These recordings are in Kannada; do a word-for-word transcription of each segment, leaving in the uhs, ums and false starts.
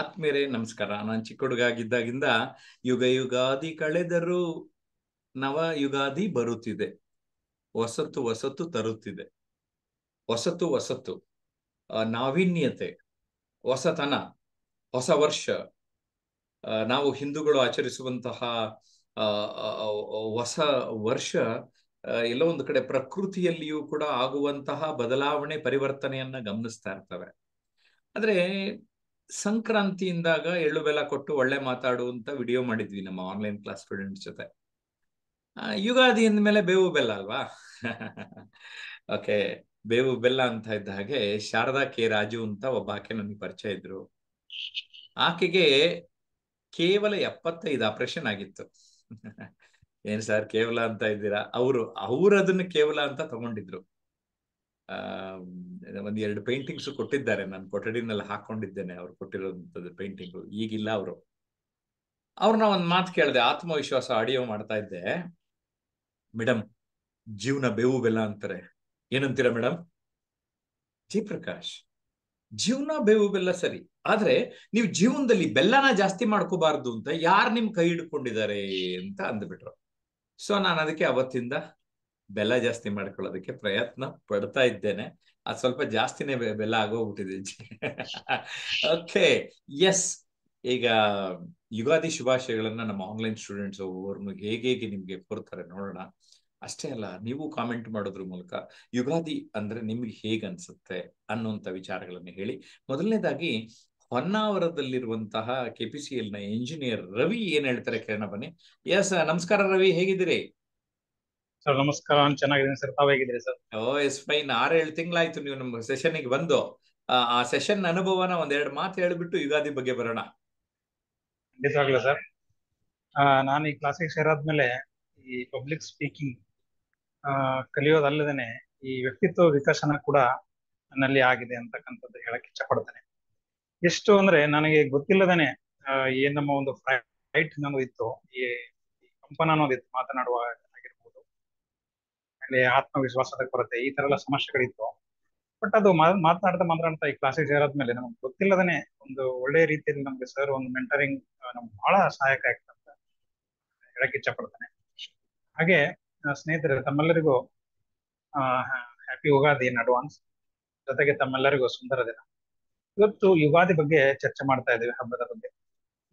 ಆತ್ಮೀಯರೇ ನಮಸ್ಕಾರ. ನಾನು ಚಿಕ್ಕ ಹುಡುಗಾಗಿದ್ದಾಗಿಂದ ಯುಗ ಯುಗಾದಿ ಕಳೆದರೂ ನವ ಯುಗಾದಿ ಬರುತ್ತಿದೆ, ಹೊಸತು ಹೊಸತು ತರುತ್ತಿದೆ, ಹೊಸತು ಹೊಸತು ನಾವೀನ್ಯತೆ, ಹೊಸತನ, ಹೊಸ ವರ್ಷ, ನಾವು ಹಿಂದೂಗಳು ಆಚರಿಸುವಂತಹ ಹೊಸ ವರ್ಷ, ಎಲ್ಲೋ ಒಂದು ಕಡೆ ಪ್ರಕೃತಿಯಲ್ಲಿಯೂ ಕೂಡ ಆಗುವಂತಹ ಬದಲಾವಣೆ ಪರಿವರ್ತನೆಯನ್ನ ಗಮನಿಸ್ತಾ ಇರ್ತವೆ. ಆದ್ರೆ ಸಂಕ್ರಾಂತಿಯಿಂದಾಗ ಎಳ್ಳು ಬೆಲ್ಲ ಕೊಟ್ಟು ಒಳ್ಳೆ ಮಾತಾಡುವಂತ ವಿಡಿಯೋ ಮಾಡಿದ್ವಿ ನಮ್ಮ ಆನ್ಲೈನ್ ಕ್ಲಾಸ್ ಸ್ಟೂಡೆಂಟ್ಸ್ ಜೊತೆ. ಯುಗಾದಿ ಅಂದಮೇಲೆ ಬೇವು ಬೆಲ್ಲ ಅಲ್ವಾ? ಓಕೆ, ಬೇವು ಬೆಲ್ಲ ಅಂತ ಇದ್ದ ಹಾಗೆ ಶಾರದಾ ಕೆ ರಾಜು ಅಂತ ಒಬ್ಬ ಆಕೆ ನನಗೆ ಪರಿಚಯ ಇದ್ರು. ಆಕೆಗೆ ಕೇವಲ ಎಪ್ಪತ್ತೈದು ಆಪರೇಷನ್ ಆಗಿತ್ತು. ಏನ್ ಸರ್ ಕೇವಲ ಅಂತ ಇದ್ದೀರಾ? ಅವರು ಅವ್ರು ಅದನ್ನ ಕೇವಲ ಅಂತ ತಗೊಂಡಿದ್ರು. ಆ ಒಂದ್ ಎರಡು ಪೇಂಟಿಂಗ್ಸ್ ಕೊಟ್ಟಿದ್ದಾರೆ, ನಾನು ಕೊಠಡಿನಲ್ಲಿ ಹಾಕೊಂಡಿದ್ದೇನೆ ಅವ್ರು ಕೊಟ್ಟಿರೋದು ಪೇಂಟಿಂಗ್. ಈಗಿಲ್ಲ ಅವರು. ಅವ್ರನ್ನ ಒಂದ್ ಮಾತು ಕೇಳಿದೆ, ಆತ್ಮವಿಶ್ವಾಸ ಆಡಿಯೋ ಮಾಡ್ತಾ ಇದ್ದೆ. ಮೇಡಮ್, ಜೀವನ ಬೇವು ಬೆಲ್ಲ ಅಂತಾರೆ, ಏನಂತೀರಾ ಮೇಡಮ್? ಜಯಪ್ರಕಾಶ್, ಜೀವನ ಬೇವು ಬೆಲ್ಲ ಸರಿ, ಆದ್ರೆ ನೀವು ಜೀವನದಲ್ಲಿ ಬೆಲ್ಲನ ಜಾಸ್ತಿ ಮಾಡ್ಕೋಬಾರ್ದು ಅಂತ ಯಾರು ನಿಮ್ ಕೈ ಹಿಡ್ಕೊಂಡಿದ್ದಾರೆ ಅಂತ ಅಂದ್ಬಿಟ್ರು. ಸೊ ನಾನು ಅದಕ್ಕೆ ಅವತ್ತಿಂದ ಬೆಲ್ಲ ಜಾಸ್ತಿ ಮಾಡ್ಕೊಳ್ಳೋದಕ್ಕೆ ಪ್ರಯತ್ನ ಪಡ್ತಾ ಇದ್ದೇನೆ. ಅದು ಸ್ವಲ್ಪ ಜಾಸ್ತಿನೇ ಬೆಲ್ಲ ಆಗೋಗ್ಬಿಟ್ಟಿದೆ. ಓಕೆ, ಎಸ್, ಈಗ ಯುಗಾದಿ ಶುಭಾಶಯಗಳನ್ನ ನಮ್ಮ ಆನ್ಲೈನ್ ಸ್ಟೂಡೆಂಟ್ಸ್ ಒಬ್ಬೊಬ್ಬರನ್ನು ಹೇಗೆ ಹೇಗೆ ನಿಮ್ಗೆ ಕೊಡ್ತಾರೆ ನೋಡೋಣ. ಅಷ್ಟೇ ಅಲ್ಲ, ನೀವು ಕಾಮೆಂಟ್ ಮಾಡೋದ್ರ ಮೂಲಕ ಯುಗಾದಿ ಅಂದ್ರೆ ನಿಮ್ಗೆ ಹೇಗನ್ಸುತ್ತೆ ಅನ್ನೋಂಥ ವಿಚಾರಗಳನ್ನು ಹೇಳಿ. ಮೊದಲನೇದಾಗಿ ಹೊನ್ನಾವರದಲ್ಲಿರುವಂತಹ ಕೆ ಪಿ ಸಿ ಎಲ್ ನ ಎಂಜಿನಿಯರ್ ರವಿ ಏನ್ ಹೇಳ್ತಾರೆ ಕೇಳೋಣ ಬನ್ನಿ. ಎಸ್, ನಮಸ್ಕಾರ ರವಿ, ಹೇಗಿದ್ದೀರಿ? ಸರ್ ನಮಸ್ಕಾರ, ಚೆನ್ನಾಗಿದ್ದೀನಿ ಸರ್, ತಾವ್ ಹೇಗಿದ್ದೀರಿ ಸರ್? ಓ ಎಸ್ ಫೈನ್. ಆರೇಳು ತಿಂಗಳಾಯ್ತು ನೀವು ನಮ್ಮ ಸೆಷನ್ಗೆ ಬಂದು. ಆ ಸೆಷನ್ ಅನುಭವನ ಒಂದೆರಡು ಮಾತು ಹೇಳ್ಬಿಟ್ಟು ಯುಗಾದಿ ಬಗ್ಗೆ ಬರೋಣ. ಖಂಡಿತವಾಗ್ಲೂ ಸರ್, ನಾನು ಈ ಕ್ಲಾಸಿಗೆ ಸೇರಾದ್ಮೇಲೆ ಈ ಪಬ್ಲಿಕ್ ಸ್ಪೀಕಿಂಗ್ ಕಲಿಯೋದಲ್ಲದೇನೆ ಈ ವ್ಯಕ್ತಿತ್ವ ವಿಕಸನ ಕೂಡ ನನ್ನಲ್ಲಿ ಆಗಿದೆ ಅಂತಕ್ಕಂಥದ್ದು ಹೇಳಕ್ಕೆ ಇಷ್ಟಪಡ್ತೇನೆ. ಎಷ್ಟು ಅಂದ್ರೆ ನನಗೆ ಗೊತ್ತಿಲ್ಲದೇನೆ ಏನ್ ನಮ್ಮ ಒಂದು ಫ್ಲೈಟ್ ಅನ್ನೋದು ಇತ್ತು, ಈ ಕಂಪನ ಅನ್ನೋದಿತ್ತು, ಮಾತನಾಡುವ ಆಗಿರ್ಬೋದು, ಆಮೇಲೆ ಆತ್ಮವಿಶ್ವಾಸದ ಕೊರತೆ, ಈ ತರ ಎಲ್ಲ ಸಮಸ್ಯೆಗಳಿತ್ತು. ಬಟ್ ಅದು ಮಾತನಾಡ್ತಾ ಮಾತನಾಡ್ತಾ ಈ ಕ್ಲಾಸಿಗೆ ಸೇರಾದ್ಮೇಲೆ ನಮ್ಗೆ ಗೊತ್ತಿಲ್ಲದೇನೆ ಒಂದು ಒಳ್ಳೆ ರೀತಿಯಲ್ಲಿ ನಮ್ಗೆ ಸರ್ ಒಂದು ಮೆಂಟರಿಂಗ್ ನಮ್ಗೆ ಬಹಳ ಸಹಾಯಕ ಆಗ್ತದೆ ಅಂತ ಹೇಳಕ್ಕೆ ಇಷ್ಟಪಡ್ತೇನೆ. ಹಾಗೆ ಸ್ನೇಹಿತರೆ, ತಮ್ಮೆಲ್ಲರಿಗೂ ಹ್ಯಾಪಿ ಯುಗಾದಿ ಇನ್ ಅಡ್ವಾನ್ಸ್. ಜೊತೆಗೆ ತಮ್ಮೆಲ್ಲರಿಗೂ ಸುಂದರ ದಿನ. ಇವತ್ತು ಯುಗಾದಿ ಬಗ್ಗೆ ಚರ್ಚೆ ಮಾಡ್ತಾ ಇದ್ದೀವಿ, ಹಬ್ಬದ ಬಗ್ಗೆ.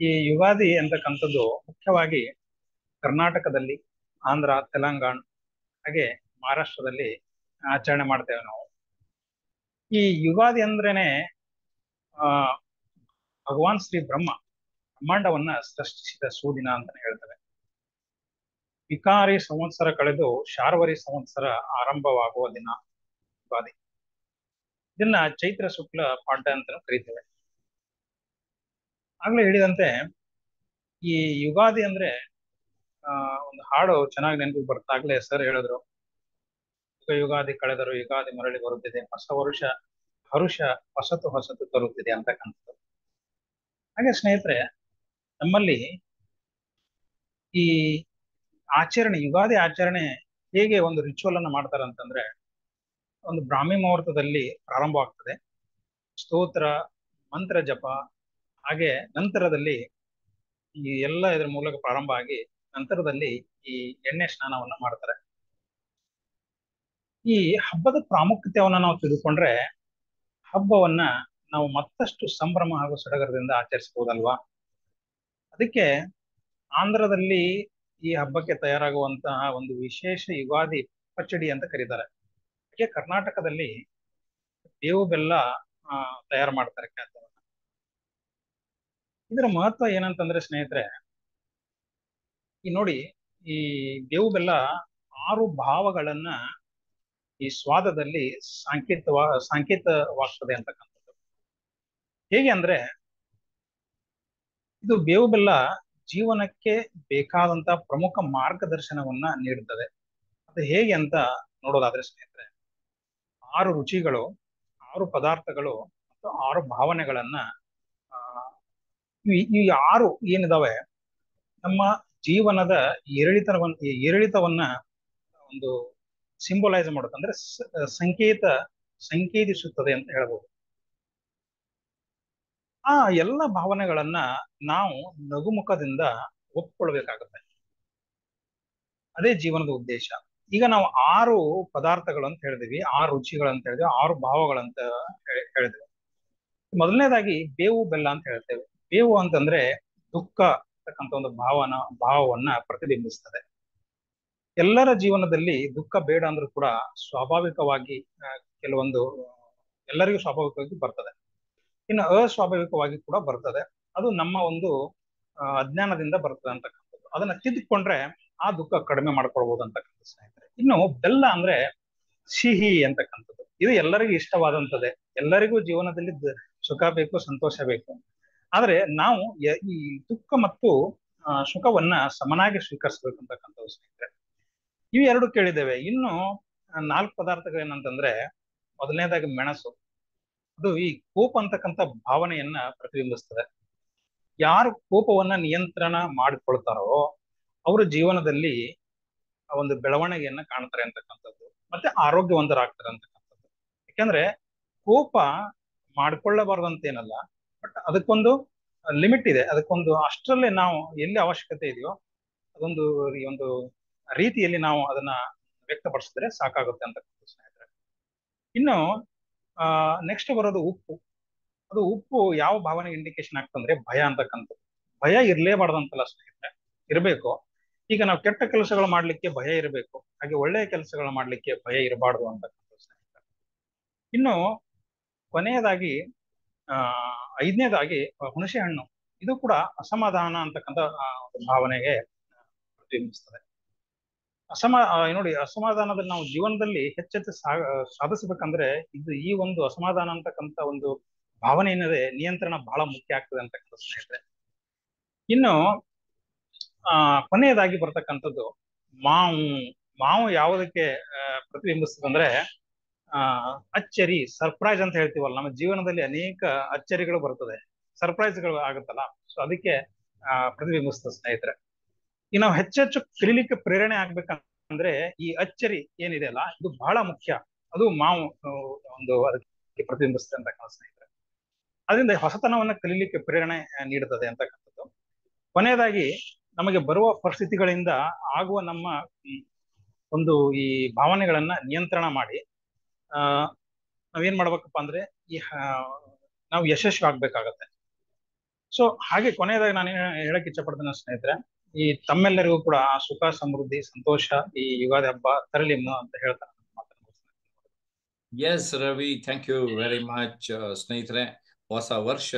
ಈ ಯುಗಾದಿ ಅಂತಕ್ಕಂಥದ್ದು ಮುಖ್ಯವಾಗಿ ಕರ್ನಾಟಕದಲ್ಲಿ, ಆಂಧ್ರ, ತೆಲಂಗಾಣ ಹಾಗೆ ಮಹಾರಾಷ್ಟ್ರದಲ್ಲಿ ಆಚರಣೆ ಮಾಡ್ತೇವೆ ನಾವು. ಈ ಯುಗಾದಿ ಅಂದ್ರೇನೆ ಆ ಭಗವಾನ್ ಶ್ರೀ ಬ್ರಹ್ಮ ಬ್ರಹ್ಮಾಂಡವನ್ನ ಸೃಷ್ಟಿಸಿದ ಸುದಿನ ಅಂತಾನೆ ಹೇಳ್ತೇವೆ. ವಿಕಾರಿ ಸಂವತ್ಸರ ಕಳೆದು ಶಾರ್ವರಿ ಸಂವತ್ಸರ ಆರಂಭವಾಗುವ ದಿನ ಯುಗಾದಿ. ಇದನ್ನ ಚೈತ್ರ ಶುಕ್ಲ ಪಾಡ್ಯ ಅಂತಾನು ಕರಿತೇವೆ. ಆಗ್ಲೇ ಹೇಳಿದಂತೆ ಈ ಯುಗಾದಿ ಅಂದ್ರೆ ಆ ಒಂದು ಹಾಡು ಚೆನ್ನಾಗಿ ನೆನಪಿಗೆ ಬರ್ತಾಗ್ಲೇ ಸರ್ ಹೇಳಿದ್ರು, ಯುಗ ಯುಗಾದಿ ಕಳೆದರು ಯುಗಾದಿ ಮರಳಿ ಬರುತ್ತಿದೆ, ಹೊಸ ವರುಷ ಹರುಷ ಹೊಸತು ಹೊಸತು ತರುತ್ತಿದೆ ಅಂತಕ್ಕಂಥದ್ದು. ಹಾಗೆ ಸ್ನೇಹಿತರೆ, ನಮ್ಮಲ್ಲಿ ಈ ಆಚರಣೆ, ಯುಗಾದಿ ಆಚರಣೆ ಹೇಗೆ ಒಂದು ರಿಚುವಲ್ ಅನ್ನ ಮಾಡ್ತಾರೆ ಅಂತಂದ್ರೆ, ಒಂದು ಬ್ರಾಹ್ಮಿ ಮುಹೂರ್ತದಲ್ಲಿ ಪ್ರಾರಂಭ ಆಗ್ತದೆ. ಸ್ತೋತ್ರ, ಮಂತ್ರ ಜಪ, ಹಾಗೆ ನಂತರದಲ್ಲಿ ಈ ಎಲ್ಲ ಇದರ ಮೂಲಕ ಪ್ರಾರಂಭ ಆಗಿ ನಂತರದಲ್ಲಿ ಈ ಎಣ್ಣೆ ಸ್ನಾನವನ್ನ ಮಾಡ್ತಾರೆ. ಈ ಹಬ್ಬದ ಪ್ರಾಮುಖ್ಯತೆಯನ್ನ ನಾವು ತಿಳಿದುಕೊಂಡ್ರೆ ಹಬ್ಬವನ್ನ ನಾವು ಮತ್ತಷ್ಟು ಸಂಭ್ರಮ ಹಾಗೂ ಸಡಗರದಿಂದ ಆಚರಿಸಬಹುದಲ್ವಾ? ಅದಕ್ಕೆ ಆಂಧ್ರದಲ್ಲಿ ಈ ಹಬ್ಬಕ್ಕೆ ತಯಾರಾಗುವಂತಹ ಒಂದು ವಿಶೇಷ ಯುಗಾದಿ ಪಚ್ಚಡಿ ಅಂತ ಕರೀತಾರೆ. ಹಾಗೆ ಕರ್ನಾಟಕದಲ್ಲಿ ಬೇವು ಬೆಲ್ಲ ಆ ತಯಾರು ಮಾಡ್ತಾರೆ ಖಾದ್ಯವನ್ನ. ಇದರ ಮಹತ್ವ ಏನಂತಂದ್ರೆ ಸ್ನೇಹಿತರೆ, ಈ ನೋಡಿ, ಈ ಬೇವು ಬೆಲ್ಲ ಆರು ಭಾವಗಳನ್ನ ಈ ಸ್ವಾದದಲ್ಲಿ ಸಾಂಕೇತವಾ ಸಾಂಕೇತವಾಗ್ತದೆ ಅಂತಕ್ಕಂಥದ್ದು. ಹೇಗೆ ಅಂದ್ರೆ, ಇದು ಬೇವು ಬೆಲ್ಲ ಜೀವನಕ್ಕೆ ಬೇಕಾದಂತ ಪ್ರಮುಖ ಮಾರ್ಗದರ್ಶನವನ್ನ ನೀಡುತ್ತದೆ. ಅದು ಹೇಗೆ ಅಂತ ನೋಡೋದಾದ್ರೆ ಸ್ನೇಹಿತರೆ, ಆರು ರುಚಿಗಳು, ಆರು ಪದಾರ್ಥಗಳು ಮತ್ತು ಆರು ಭಾವನೆಗಳನ್ನ ಈ ಆರು ಏನಿದಾವೆ ನಮ್ಮ ಜೀವನದ ಏರಿಳಿತವನ್ನ ಏರಿಳಿತವನ್ನ ಒಂದು ಸಿಂಬಲೈಸ್ ಮಾಡುತ್ತೆ, ಅಂದ್ರೆ ಸಂಕೇತ ಸಂಕೇತಿಸುತ್ತದೆ ಅಂತ ಹೇಳ್ಬೋದು. ಆ ಎಲ್ಲ ಭಾವನೆಗಳನ್ನ ನಾವು ಲಘುಮುಖದಿಂದ ಒಪ್ಕೊಳ್ಬೇಕಾಗುತ್ತೆ. ಅದೇ ಜೀವನದ ಉದ್ದೇಶ. ಈಗ ನಾವು ಆರು ಪದಾರ್ಥಗಳು ಅಂತ ಹೇಳಿದ್ವಿ, ಆರು ರುಚಿಗಳಂತ ಹೇಳಿದ್ವಿ, ಆರು ಭಾವಗಳಂತ ಹೇಳಿದ್ವಿ. ಮೊದಲನೇದಾಗಿ ಬೇವು ಬೆಲ್ಲ ಅಂತ ಹೇಳ್ತೇವೆ. ಬೇವು ಅಂತಂದ್ರೆ ದುಃಖ ಅಂತಕ್ಕಂಥ ಒಂದು ಭಾವನ ಭಾವವನ್ನ ಪ್ರತಿಬಿಂಬಿಸ್ತದೆ. ಎಲ್ಲರ ಜೀವನದಲ್ಲಿ ದುಃಖ ಬೇಡ ಅಂದ್ರೂ ಕೂಡ ಸ್ವಾಭಾವಿಕವಾಗಿ ಕೆಲವೊಂದು ಎಲ್ಲರಿಗೂ ಸ್ವಾಭಾವಿಕವಾಗಿ ಬರ್ತದೆ, ಇನ್ನು ಅಸ್ವಾಭಾವಿಕವಾಗಿ ಕೂಡ ಬರ್ತದೆ. ಅದು ನಮ್ಮ ಒಂದು ಅಜ್ಞಾನದಿಂದ ಬರ್ತದೆ ಅಂತಕ್ಕಂಥದ್ದು. ಅದನ್ನ ತಿದ್ದುಕೊಂಡ್ರೆ ಆ ದುಃಖ ಕಡಿಮೆ ಮಾಡ್ಕೊಳ್ಬಹುದು ಅಂತಕ್ಕಂಥ ಸ್ನೇಹಿತರೆ. ಇನ್ನು ಬೆಲ್ಲ ಅಂದ್ರೆ ಸಿಹಿ ಅಂತಕ್ಕಂಥದ್ದು. ಇದು ಎಲ್ಲರಿಗೂ ಇಷ್ಟವಾದಂಥದ್ದೇ. ಎಲ್ಲರಿಗೂ ಜೀವನದಲ್ಲಿ ಸುಖ ಬೇಕು, ಸಂತೋಷ ಬೇಕು. ಆದ್ರೆ ನಾವು ಈ ದುಃಖ ಮತ್ತು ಸುಖವನ್ನ ಸಮನಾಗಿ ಸ್ವೀಕರಿಸಬೇಕು ಅಂತಕ್ಕಂಥದ್ದು ಸ್ನೇಹಿತರೆ. ಇವು ಎರಡು ಕೇಳಿದ್ದೇವೆ. ಇನ್ನು ನಾಲ್ಕು ಪದಾರ್ಥಗಳೇನಂತಂದ್ರೆ, ಮೊದಲನೇದಾಗಿ ಮೆಣಸು. ಅದು ಈ ಕೋಪ ಅಂತಕ್ಕಂಥ ಭಾವನೆಯನ್ನ ಪ್ರತಿಬಿಂಬಿಸ್ತದೆ. ಯಾರು ಕೋಪವನ್ನ ನಿಯಂತ್ರಣ ಮಾಡಿಕೊಳ್ತಾರೋ ಅವರ ಜೀವನದಲ್ಲಿ ಒಂದು ಬೆಳವಣಿಗೆಯನ್ನ ಕಾಣ್ತಾರೆ ಅಂತಕ್ಕಂಥದ್ದು, ಮತ್ತೆ ಆರೋಗ್ಯವಂತರಾಗ್ತಾರೆ ಅಂತಕ್ಕಂಥದ್ದು. ಯಾಕಂದ್ರೆ ಕೋಪ ಮಾಡ್ಕೊಳ್ಳಬಾರ್ದಂತೇನಲ್ಲ, ಬಟ್ ಅದಕ್ಕೊಂದು ಲಿಮಿಟ್ ಇದೆ. ಅದಕ್ಕೊಂದು ಅಷ್ಟರಲ್ಲೇ ನಾವು ಎಲ್ಲಿ ಅವಶ್ಯಕತೆ ಇದೆಯೋ ಅದೊಂದು ಒಂದು ರೀತಿಯಲ್ಲಿ ನಾವು ಅದನ್ನ ವ್ಯಕ್ತಪಡಿಸಿದ್ರೆ ಸಾಕಾಗುತ್ತೆ ಅಂತಕ್ಕಂಥ ಸ್ನೇಹಿತರೆ. ಇನ್ನು ಆ ನೆಕ್ಸ್ಟ್ ಬರೋದು ಉಪ್ಪು. ಅದು ಉಪ್ಪು ಯಾವ ಭಾವನೆ ಇಂಡಿಕೇಶನ್ ಆಗ್ತಂದ್ರೆ ಭಯ ಅಂತಕ್ಕಂಥದ್ದು. ಭಯ ಇರ್ಲೇಬಾರ್ದಂತಲ್ಲ ಸ್ನೇಹಿತರೆ, ಇರಬೇಕು. ಈಗ ನಾವು ಕೆಟ್ಟ ಕೆಲಸಗಳು ಮಾಡ್ಲಿಕ್ಕೆ ಭಯ ಇರಬೇಕು, ಹಾಗೆ ಒಳ್ಳೆಯ ಕೆಲಸಗಳು ಮಾಡ್ಲಿಕ್ಕೆ ಭಯ ಇರಬಾರ್ದು ಅಂತಕ್ಕಂಥದ್ದು ಸ್ನೇಹಿತರೆ. ಇನ್ನು ಕೊನೆಯದಾಗಿ ಆ ಐದನೇದಾಗಿ ಹುಣಸೆ ಹಣ್ಣು. ಇದು ಕೂಡ ಅಸಮಾಧಾನ ಅಂತಕ್ಕಂಥ ಭಾವನೆಗೆ ಪ್ರತಿಬಿಂಬಿಸ್ತದೆ. ಅಸಮ ನೋಡಿ, ಅಸಮಾಧಾನದ ನಾವು ಜೀವನದಲ್ಲಿ ಹೆಚ್ಚೆಚ್ಚು ಸಾಧಿಸಬೇಕಂದ್ರೆ ಇದು ಈ ಒಂದು ಅಸಮಾಧಾನ ಅಂತಕ್ಕಂಥ ಒಂದು ಭಾವನೆ ಏನಿದೆ, ನಿಯಂತ್ರಣ ಬಹಳ ಮುಖ್ಯ ಆಗ್ತದೆ ಅಂತಕ್ಕಂಥ ಸ್ನೇಹಿತರೆ. ಇನ್ನು ಆ ಕೊನೆಯದಾಗಿ ಬರ್ತಕ್ಕಂಥದ್ದು ಮಾವು. ಮಾವು ಯಾವುದಕ್ಕೆ ಪ್ರತಿಬಿಂಬಿಸ್ತದೆ ಅಂದ್ರೆ ಆ ಅಚ್ಚರಿ, ಸರ್ಪ್ರೈಸ್ ಅಂತ ಹೇಳ್ತೀವಲ್ಲ. ನಮ್ಮ ಜೀವನದಲ್ಲಿ ಅನೇಕ ಅಚ್ಚರಿಗಳು ಬರ್ತದೆ, ಸರ್ಪ್ರೈಸ್ಗಳು ಆಗುತ್ತಲ್ಲ, ಸೊ ಅದಕ್ಕೆ ಆ ಪ್ರತಿಬಿಂಬಿಸ್ತದೆ ಸ್ನೇಹಿತರೆ. ಈ ನಾವು ಹೆಚ್ಚೆಚ್ಚು ಕಲಿಲಿಕ್ಕೆ ಪ್ರೇರಣೆ ಆಗ್ಬೇಕಂದ್ರೆ ಈ ಅಚ್ಚರಿ ಏನಿದೆ ಅಲ್ಲ, ಇದು ಬಹಳ ಮುಖ್ಯ. ಅದು ಮಾವು ಒಂದು ಅದಕ್ಕೆ ಪ್ರತಿಬಿಂಬಿಸ್ತದೆ ಅಂತಕ್ಕಂಥ ಸ್ನೇಹಿತರೆ. ಅದರಿಂದ ಹೊಸತನವನ್ನ ಕಲಿಲಿಕ್ಕೆ ಪ್ರೇರಣೆ ನೀಡುತ್ತದೆ ಅಂತಕ್ಕಂಥದ್ದು. ಕೊನೆಯದಾಗಿ ನಮಗೆ ಬರುವ ಪರಿಸ್ಥಿತಿಗಳಿಂದ ಆಗುವ ನಮ್ಮ ಒಂದು ಈ ಭಾವನೆಗಳನ್ನ ನಿಯಂತ್ರಣ ಮಾಡಿ ಆ ನಾವೇನ್ ಮಾಡ್ಬೇಕಪ್ಪ ಅಂದ್ರೆ ಈ ನಾವು ಯಶಸ್ವಿ ಆಗ್ಬೇಕಾಗತ್ತೆ. ಸೊ ಹಾಗೆ ಕೊನೆಯದಾಗಿ ನಾನು ಹೇಳಕ್ ಇಚ್ಛಪಡ್ತೇನೆ ಸ್ನೇಹಿತರೆ, ಈ ತಮ್ಮೆಲ್ಲರಿಗೂ ಕೂಡ ಸುಖ, ಸಮೃದ್ಧಿ, ಸಂತೋಷ ಈ ಯುಗಾದಿ ಹಬ್ಬ ತರಲಿ ಅಂತ ಹೇಳ್ತಾರೆ. Yes Ravi, thank you very much. ಸ್ನೇಹಿತರೆ, ಹೊಸ ವರ್ಷ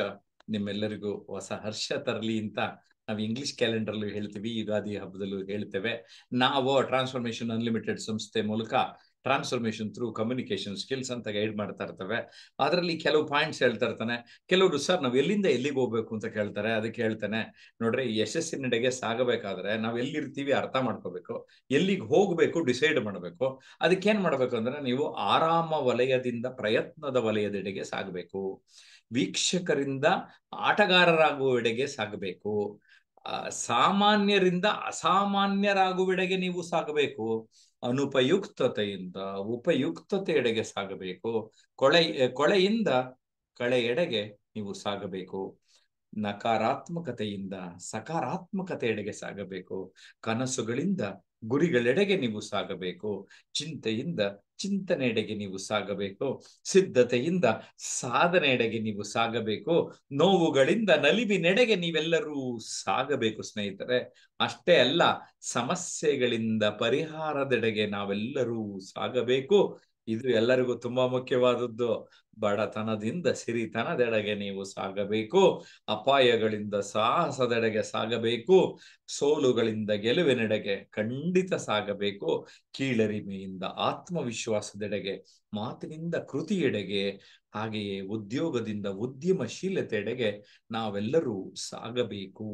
ನಿಮ್ಮೆಲ್ಲರಿಗೂ ಹೊಸ ಹರ್ಷ ತರಲಿ ಅಂತ ನಾವು ಇಂಗ್ಲಿಷ್ ಕ್ಯಾಲೆಂಡರ್ಲ್ಲೂ ಹೇಳ್ತೀವಿ, ಯುಗಾದಿ ಹಬ್ಬದಲ್ಲೂ ಹೇಳ್ತೇವೆ. ನಾವು ಟ್ರಾನ್ಸ್ಫಾರ್ಮೇಶನ್ ಅನ್ಲಿಮಿಟೆಡ್ ಸಂಸ್ಥೆ ಮೂಲಕ ಟ್ರಾನ್ಸ್ಫಾರ್ಮೇಶನ್ ಥ್ರೂ ಕಮ್ಯುನಿಕೇಶನ್ ಸ್ಕಿಲ್ಸ್ ಅಂತ ಗೈಡ್ ಮಾಡ್ತಾ ಇರ್ತವೆ. ಅದರಲ್ಲಿ ಕೆಲವು ಪಾಯಿಂಟ್ಸ್ ಹೇಳ್ತಾ ಇರ್ತಾನೆ. ಕೆಲವರು ಸರ್ ನಾವು ಎಲ್ಲಿಂದ ಎಲ್ಲಿಗೆ ಹೋಗ್ಬೇಕು ಅಂತ ಕೇಳ್ತಾರೆ. ಅದಕ್ಕೆ ಹೇಳ್ತಾನೆ, ನೋಡ್ರಿ, ಯಶಸ್ಸಿನೆಡೆಗೆ ಸಾಗಬೇಕಾದ್ರೆ ನಾವು ಎಲ್ಲಿರ್ತೀವಿ ಅರ್ಥ ಮಾಡ್ಕೋಬೇಕು, ಎಲ್ಲಿಗೆ ಹೋಗಬೇಕು ಡಿಸೈಡ್ ಮಾಡಬೇಕು. ಅದಕ್ಕೇನು ಮಾಡಬೇಕು ಅಂದರೆ ನೀವು ಆರಾಮ ವಲಯದಿಂದ ಪ್ರಯತ್ನದ ವಲಯದೆಡೆಗೆ ಸಾಗಬೇಕು, ವೀಕ್ಷಕರಿಂದ ಆಟಗಾರರಾಗುವೆಡೆಗೆ ಸಾಗಬೇಕು, ಸಾಮಾನ್ಯರಿಂದ ಅಸಾಮಾನ್ಯರಾಗುವೆಡೆಗೆ ನೀವು ಸಾಗಬೇಕು, ಅನುಪಯುಕ್ತತೆಯಿಂದ ಉಪಯುಕ್ತತೆಯೆಡೆಗೆ ಸಾಗಬೇಕು, ಕೊಳೆ ಕೊಳೆಯಿಂದ ಕಳೆಯೆಡೆಗೆ ನೀವು ಸಾಗಬೇಕು, ನಕಾರಾತ್ಮಕತೆಯಿಂದ ಸಕಾರಾತ್ಮಕತೆಯೆಡೆಗೆ ಸಾಗಬೇಕು, ಕನಸುಗಳಿಂದ ಗುರಿಗಳೆಡೆಗೆ ನೀವು ಸಾಗಬೇಕು, ಚಿಂತೆಯಿಂದ ಚಿಂತನೆಯೆಡೆಗೆ ನೀವು ಸಾಗಬೇಕು, ಸಿದ್ಧತೆಯಿಂದ ಸಾಧನೆಯೆಡೆಗೆ ನೀವು ಸಾಗಬೇಕು, ನೋವುಗಳಿಂದ ನಲಿವಿನೆಡೆಗೆ ನೀವೆಲ್ಲರೂ ಸಾಗಬೇಕು ಸ್ನೇಹಿತರೆ. ಅಷ್ಟೇ ಅಲ್ಲ, ಸಮಸ್ಯೆಗಳಿಂದ ಪರಿಹಾರದೆಡೆಗೆ ನಾವೆಲ್ಲರೂ ಸಾಗಬೇಕು. ಇದು ಎಲ್ಲರಿಗೂ ತುಂಬಾ ಮುಖ್ಯವಾದದ್ದು. ಬಡತನದಿಂದ ಸಿರಿತನದೆಡೆಗೆ ನೀವು ಸಾಗಬೇಕು, ಅಪಾಯಗಳಿಂದ ಸಾಹಸದೆಡೆಗೆ ಸಾಗಬೇಕು, ಸೋಲುಗಳಿಂದ ಗೆಲುವಿನೆಡೆಗೆ ಖಂಡಿತ ಸಾಗಬೇಕು, ಕೀಳರಿಮೆಯಿಂದ ಆತ್ಮವಿಶ್ವಾಸದೆಡೆಗೆ, ಮಾತಿನಿಂದ ಕೃತಿಯೆಡೆಗೆ, ಹಾಗೆಯೇ ಉದ್ಯೋಗದಿಂದ ಉದ್ಯಮಶೀಲತೆಯೆಡೆಗೆ ನಾವೆಲ್ಲರೂ ಸಾಗಬೇಕು.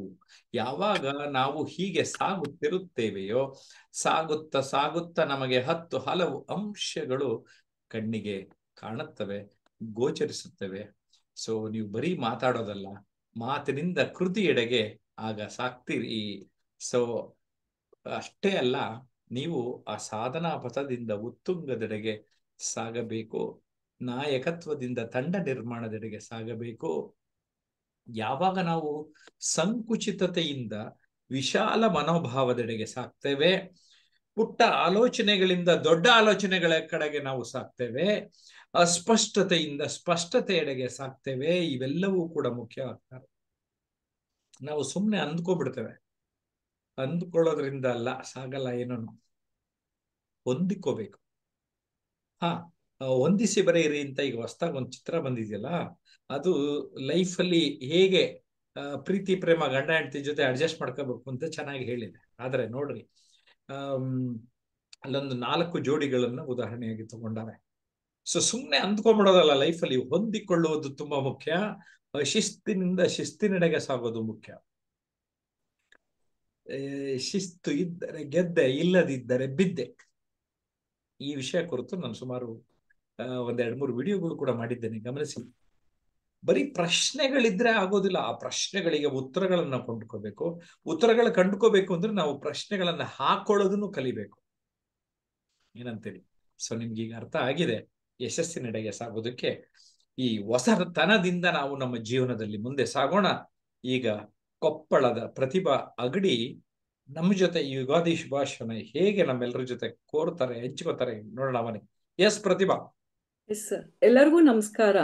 ಯಾವಾಗ ನಾವು ಹೀಗೆ ಸಾಗುತ್ತಿರುತ್ತೇವೆಯೋ, ಸಾಗುತ್ತಾ ಸಾಗುತ್ತಾ ನಮಗೆ ಹತ್ತು ಹಲವು ಅಂಶಗಳು ಕಣ್ಣಿಗೆ ಕಾಣುತ್ತವೆ, ಗೋಚರಿಸುತ್ತವೆ. ಸೊ ನೀವು ಬರೀ ಮಾತಾಡೋದಲ್ಲ, ಮಾತಿನಿಂದ ಕೃತಿಯೆಡೆಗೆ ಆಗ ಸಾಕ್ತೀರಿ. ಸೊ ಅಷ್ಟೇ ಅಲ್ಲ, ನೀವು ಆ ಸಾಧನಾ ಪಥದಿಂದ ಉತ್ತುಂಗದೆಡೆಗೆ ಸಾಗಬೇಕು, ನಾಯಕತ್ವದಿಂದ ತಂಡ ನಿರ್ಮಾಣದೆಡೆಗೆ ಸಾಗಬೇಕು, ಯಾವಾಗ ನಾವು ಸಂಕುಚಿತತೆಯಿಂದ ವಿಶಾಲ ಮನೋಭಾವದೆಡೆಗೆ ಸಾಕ್ತೇವೆ, ಪುಟ್ಟ ಆಲೋಚನೆಗಳಿಂದ ದೊಡ್ಡ ಆಲೋಚನೆಗಳ ಕಡೆಗೆ ನಾವು ಸಾಕ್ತೇವೆ, ಅಸ್ಪಷ್ಟತೆಯಿಂದ ಸ್ಪಷ್ಟತೆಯೆಡೆಗೆ ಸಾಕ್ತೇವೆ, ಇವೆಲ್ಲವೂ ಕೂಡ ಮುಖ್ಯವಾಗ್ತವೆ. ನಾವು ಸುಮ್ಮನೆ ಅಂದ್ಕೋಬಿಡ್ತೇವೆ, ಅಂದ್ಕೊಳ್ಳೋದ್ರಿಂದ ಅಲ್ಲ, ಸಾಗಲ್ಲ, ಏನೋ ಹೊಂದಿಕೋಬೇಕು. ಹಾ, ಹೊಂದಿಸಿ ಬರೀರಿ ಅಂತ ಈಗ ಹೊಸದಾಗಿ ಒಂದು ಚಿತ್ರ ಬಂದಿದೆಯಲ್ಲ, ಅದು ಲೈಫಲ್ಲಿ ಹೇಗೆ ಪ್ರೀತಿ ಪ್ರೇಮ ಗಂಡ ಹೆಂಡತಿ ಜೊತೆ ಅಡ್ಜಸ್ಟ್ ಮಾಡ್ಕೋಬೇಕು ಅಂತ ಚೆನ್ನಾಗಿ ಹೇಳಿದೆ. ಆದರೆ ನೋಡ್ರಿ, ಅಲ್ಲೊಂದು ನಾಲ್ಕು ಜೋಡಿಗಳನ್ನ ಉದಾಹರಣೆಯಾಗಿ ತಗೊಂಡಾರೆ. ಸೊ ಸುಮ್ಮನೆ ಅಂದ್ಕೊಂಡ್ಬಿಡೋದಲ್ಲ, ಲೈಫಲ್ಲಿ ಹೊಂದಿಕೊಳ್ಳುವುದು ತುಂಬಾ ಮುಖ್ಯ. ಶಿಸ್ತಿನಿಂದ ಶಿಸ್ತಿನೆಡೆಗೆ ಸಾಗೋದು ಮುಖ್ಯ. ಶಿಸ್ತು ಇದ್ದರೆ ಗೆದ್ದೆ, ಇಲ್ಲದಿದ್ದರೆ ಬಿದ್ದೆ. ಈ ವಿಷಯ ಕುರಿತು ನಾನು ಸುಮಾರು ಒಂದೆರಡು ಮೂರು ವಿಡಿಯೋಗಳು ಕೂಡ ಮಾಡಿದ್ದೇನೆ, ಗಮನಿಸಿ. ಬರೀ ಪ್ರಶ್ನೆಗಳಿದ್ರೆ ಆಗೋದಿಲ್ಲ, ಆ ಪ್ರಶ್ನೆಗಳಿಗೆ ಉತ್ತರಗಳನ್ನ ಕೊಂಡ್ಕೋಬೇಕು. ಉತ್ತರಗಳ ಕಂಡ್ಕೋಬೇಕು ಅಂದ್ರೆ ನಾವು ಪ್ರಶ್ನೆಗಳನ್ನ ಹಾಕೊಳ್ಳೋದನ್ನು ಕಲಿಬೇಕು. ಏನಂತೇಳಿ, ಸೊ ನಿಮ್ಗೆ ಈಗ ಅರ್ಥ ಆಗಿದೆ. ಯಶಸ್ಸಿನೆಡೆಗೆ ಸಾಗೋದಕ್ಕೆ ಈ ಹೊಸತನದಿಂದ ನಾವು ನಮ್ಮ ಜೀವನದಲ್ಲಿ ಮುಂದೆ ಸಾಗೋಣ. ಈಗ ಕೊಪ್ಪಳದ ಪ್ರತಿಭಾ ಅಗಡಿ ನಮ್ಮ ಜೊತೆ ಯುಗಾದಿ ಶುಭಾಶಯನ ಹೇಗೆ ನಮ್ಮೆಲ್ಲರ ಜೊತೆ ಕೋರ್ತಾರೆ, ಹಂಚ್ಕೋತಾರೆ, ನೋಡೋಣ ಅವನೇ. ಎಸ್ ಪ್ರತಿಭಾ. ಎಸ್, ಎಲ್ಲರಿಗೂ ನಮಸ್ಕಾರ.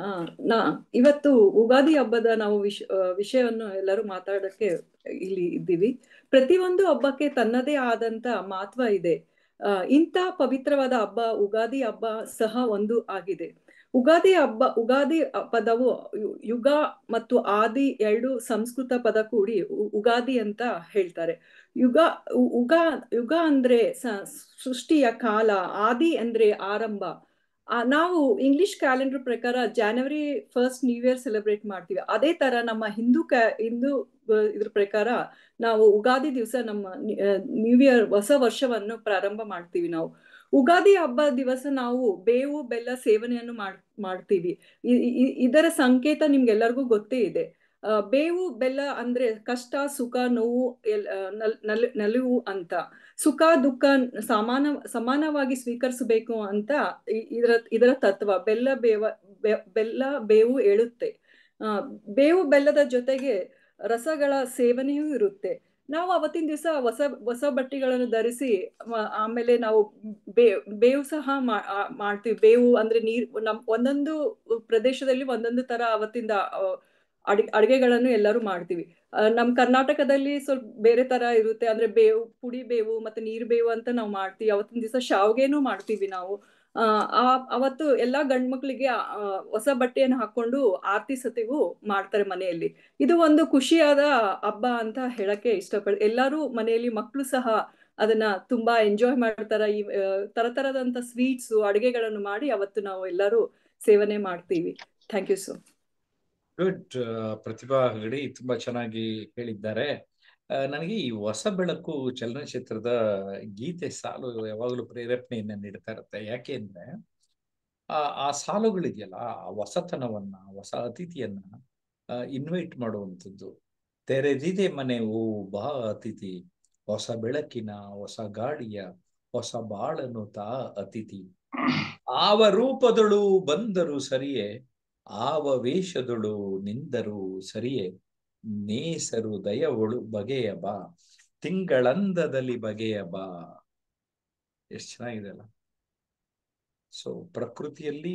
ಆ ನಾ ಇವತ್ತು ಉಗಾದಿ ಹಬ್ಬದ ನಾವು ವಿಷ ವಿಷಯವನ್ನು ಎಲ್ಲರೂ ಮಾತಾಡಕ್ಕೆ ಇಲ್ಲಿ ಇದ್ದೀವಿ. ಪ್ರತಿಯೊಂದು ಹಬ್ಬಕ್ಕೆ ತನ್ನದೇ ಆದಂತ ಮಹತ್ವ ಇದೆ. ಅಹ್ ಇಂಥ ಪವಿತ್ರವಾದ ಹಬ್ಬ ಉಗಾದಿ ಹಬ್ಬ ಸಹ ಒಂದು ಆಗಿದೆ. ಉಗಾದಿ ಹಬ್ಬ ಉಗಾದಿ ಪದವು ಯುಗ ಮತ್ತು ಆದಿ ಎರಡು ಸಂಸ್ಕೃತ ಪದ ಕೂಡಿ ಉಗಾದಿ ಅಂತ ಹೇಳ್ತಾರೆ. ಯುಗ ಉಗ ಯುಗ ಅಂದ್ರೆ ಸೃಷ್ಟಿಯ ಕಾಲ, ಆದಿ ಅಂದ್ರೆ ಆರಂಭ. ನಾವು ಇಂಗ್ಲಿಷ್ ಕ್ಯಾಲೆಂಡರ್ ಪ್ರಕಾರ ಜನವರಿ ಫಸ್ಟ್ ನ್ಯೂ ಇಯರ್ ಸೆಲೆಬ್ರೇಟ್ ಮಾಡ್ತೀವಿ. ಅದೇ ತರ ನಮ್ಮ ಹಿಂದೂ ಕ್ಯಾ ಹಿಂದೂ ಇದ್ರ ಪ್ರಕಾರ ನಾವು ಉಗಾದಿ ದಿವಸ ನಮ್ಮ ನ್ಯೂ ಇಯರ್ ಹೊಸ ವರ್ಷವನ್ನು ಪ್ರಾರಂಭ ಮಾಡ್ತೀವಿ. ನಾವು ಉಗಾದಿ ಹಬ್ಬ ದಿವಸ ನಾವು ಬೇವು ಬೆಲ್ಲ ಸೇವನೆಯನ್ನು ಮಾಡ್ ಮಾಡ್ತೀವಿ ಇದರ ಸಂಕೇತ ನಿಮ್ಗೆಲ್ಲರಿಗೂ ಗೊತ್ತೇ ಇದೆ. ಅಹ್ ಬೇವು ಬೆಲ್ಲ ಅಂದ್ರೆ ಕಷ್ಟ ಸುಖ ನೋವು ನಲ್ ನಲಿವು ಅಂತ, ಸುಖ ದುಃಖ ಸಮಾನ ಸಮಾನವಾಗಿ ಸ್ವೀಕರಿಸಬೇಕು ಅಂತ ಇದರ ಇದರ ತತ್ವ ಬೆಲ್ಲ ಬೇವ ಬೆಲ್ಲ ಬೇವು ಹೇಳುತ್ತೆ. ಅಹ್ ಬೇವು ಬೆಲ್ಲದ ಜೊತೆಗೆ ರಸಗಳ ಸೇವನೆಯೂ ಇರುತ್ತೆ. ನಾವು ಅವತ್ತಿನ ದಿವಸ ಹೊಸ ಹೊಸ ಬಟ್ಟೆಗಳನ್ನು ಧರಿಸಿ ಆಮೇಲೆ ನಾವು ಬೇ ಬೇವು ಸಹ ಮಾಡ್ತೀವಿ. ಬೇವು ಅಂದ್ರೆ ನೀರ್, ನಮ್ ಒಂದೊಂದು ಪ್ರದೇಶದಲ್ಲಿ ಒಂದೊಂದು ತರ ಅವತ್ತಿಂದ ಅಡ್ ಅಡುಗೆಗಳನ್ನು ಎಲ್ಲರೂ ಮಾಡ್ತೀವಿ. ನಮ್ಮ ಕರ್ನಾಟಕದಲ್ಲಿ ಸ್ವಲ್ಪ ಬೇರೆ ತರ ಇರುತ್ತೆ, ಅಂದ್ರೆ ಬೇವು ಪುಡಿ ಬೇವು ಮತ್ತೆ ನೀರ್ ಬೇವು ಅಂತ ನಾವು ಮಾಡ್ತೀವಿ. ಅವತ್ತಿನ ದಿವಸ ಶಾವ್ಗೆನೂ ಮಾಡ್ತೀವಿ ನಾವು. ಆ ಅವತ್ತು ಎಲ್ಲಾ ಗಂಡ್ಮಕ್ಳಿಗೆ ಹೊಸ ಬಟ್ಟೆಯನ್ನು ಹಾಕೊಂಡು ಆರತಿ ಸತಿಗೂ ಮಾಡ್ತಾರೆ ಮನೆಯಲ್ಲಿ. ಇದು ಒಂದು ಖುಷಿಯಾದ ಹಬ್ಬ ಅಂತ ಹೇಳಕ್ಕೆ ಇಷ್ಟಪಡ. ಎಲ್ಲರೂ ಮನೆಯಲ್ಲಿ ಮಕ್ಕಳು ಸಹ ಅದನ್ನ ತುಂಬಾ ಎಂಜಾಯ್ ಮಾಡ್ತಾರ. ಈ ತರ ತರದಂತ ಸ್ವೀಟ್ಸ್ ಅಡುಗೆಗಳನ್ನು ಮಾಡಿ ಅವತ್ತು ನಾವು ಎಲ್ಲರೂ ಸೇವನೆ ಮಾಡ್ತೀವಿ. Thank you. So good Pratibha ಗಡಿ, ತುಂಬಾ ಚೆನ್ನಾಗಿ ಹೇಳಿದ್ದಾರೆ. ನನಗೆ ಈ ಹೊಸ ಬೆಳಕು ಚಲನಚಿತ್ರದ ಗೀತೆ ಸಾಲು ಯಾವಾಗಲೂ ಪ್ರೇರೇಪಣೆಯನ್ನ ನೀಡ್ತಾ ಇರುತ್ತೆ. ಯಾಕೆ ಅಂದ್ರೆ ಆ ಆ ಸಾಲುಗಳಿದೆಯಲ್ಲ, ಆ ಹೊಸತನವನ್ನ, ಹೊಸ ಅತಿಥಿಯನ್ನ ಇನ್ವೈಟ್ ಮಾಡುವಂಥದ್ದು. ತೆರೆದಿದೆ ಮನೆ ಓ ಬಾ ಅತಿಥಿ, ಹೊಸ ಬೆಳಕಿನ ಹೊಸ ಗಾಳಿಯ ಹೊಸ ಬಾಳನು ತಾ ಅತಿಥಿ. ಆವ ರೂಪದಳು ಬಂದರು ಸರಿಯೇ, ಆವ ವೇಷದಳು ನಿಂದರು ಸರಿಯೇ, ನೇಸರು ದಯವಳು ಬಗೆಯ ಬಾ, ತಿಂಗಳಂದದಲ್ಲಿ ಬಗೆಯ ಬಾ. ಎಷ್ಟು ಚೆನ್ನಾಗಿದೆ ಅಲ್ಲ. ಸೊ ಪ್ರಕೃತಿಯಲ್ಲಿ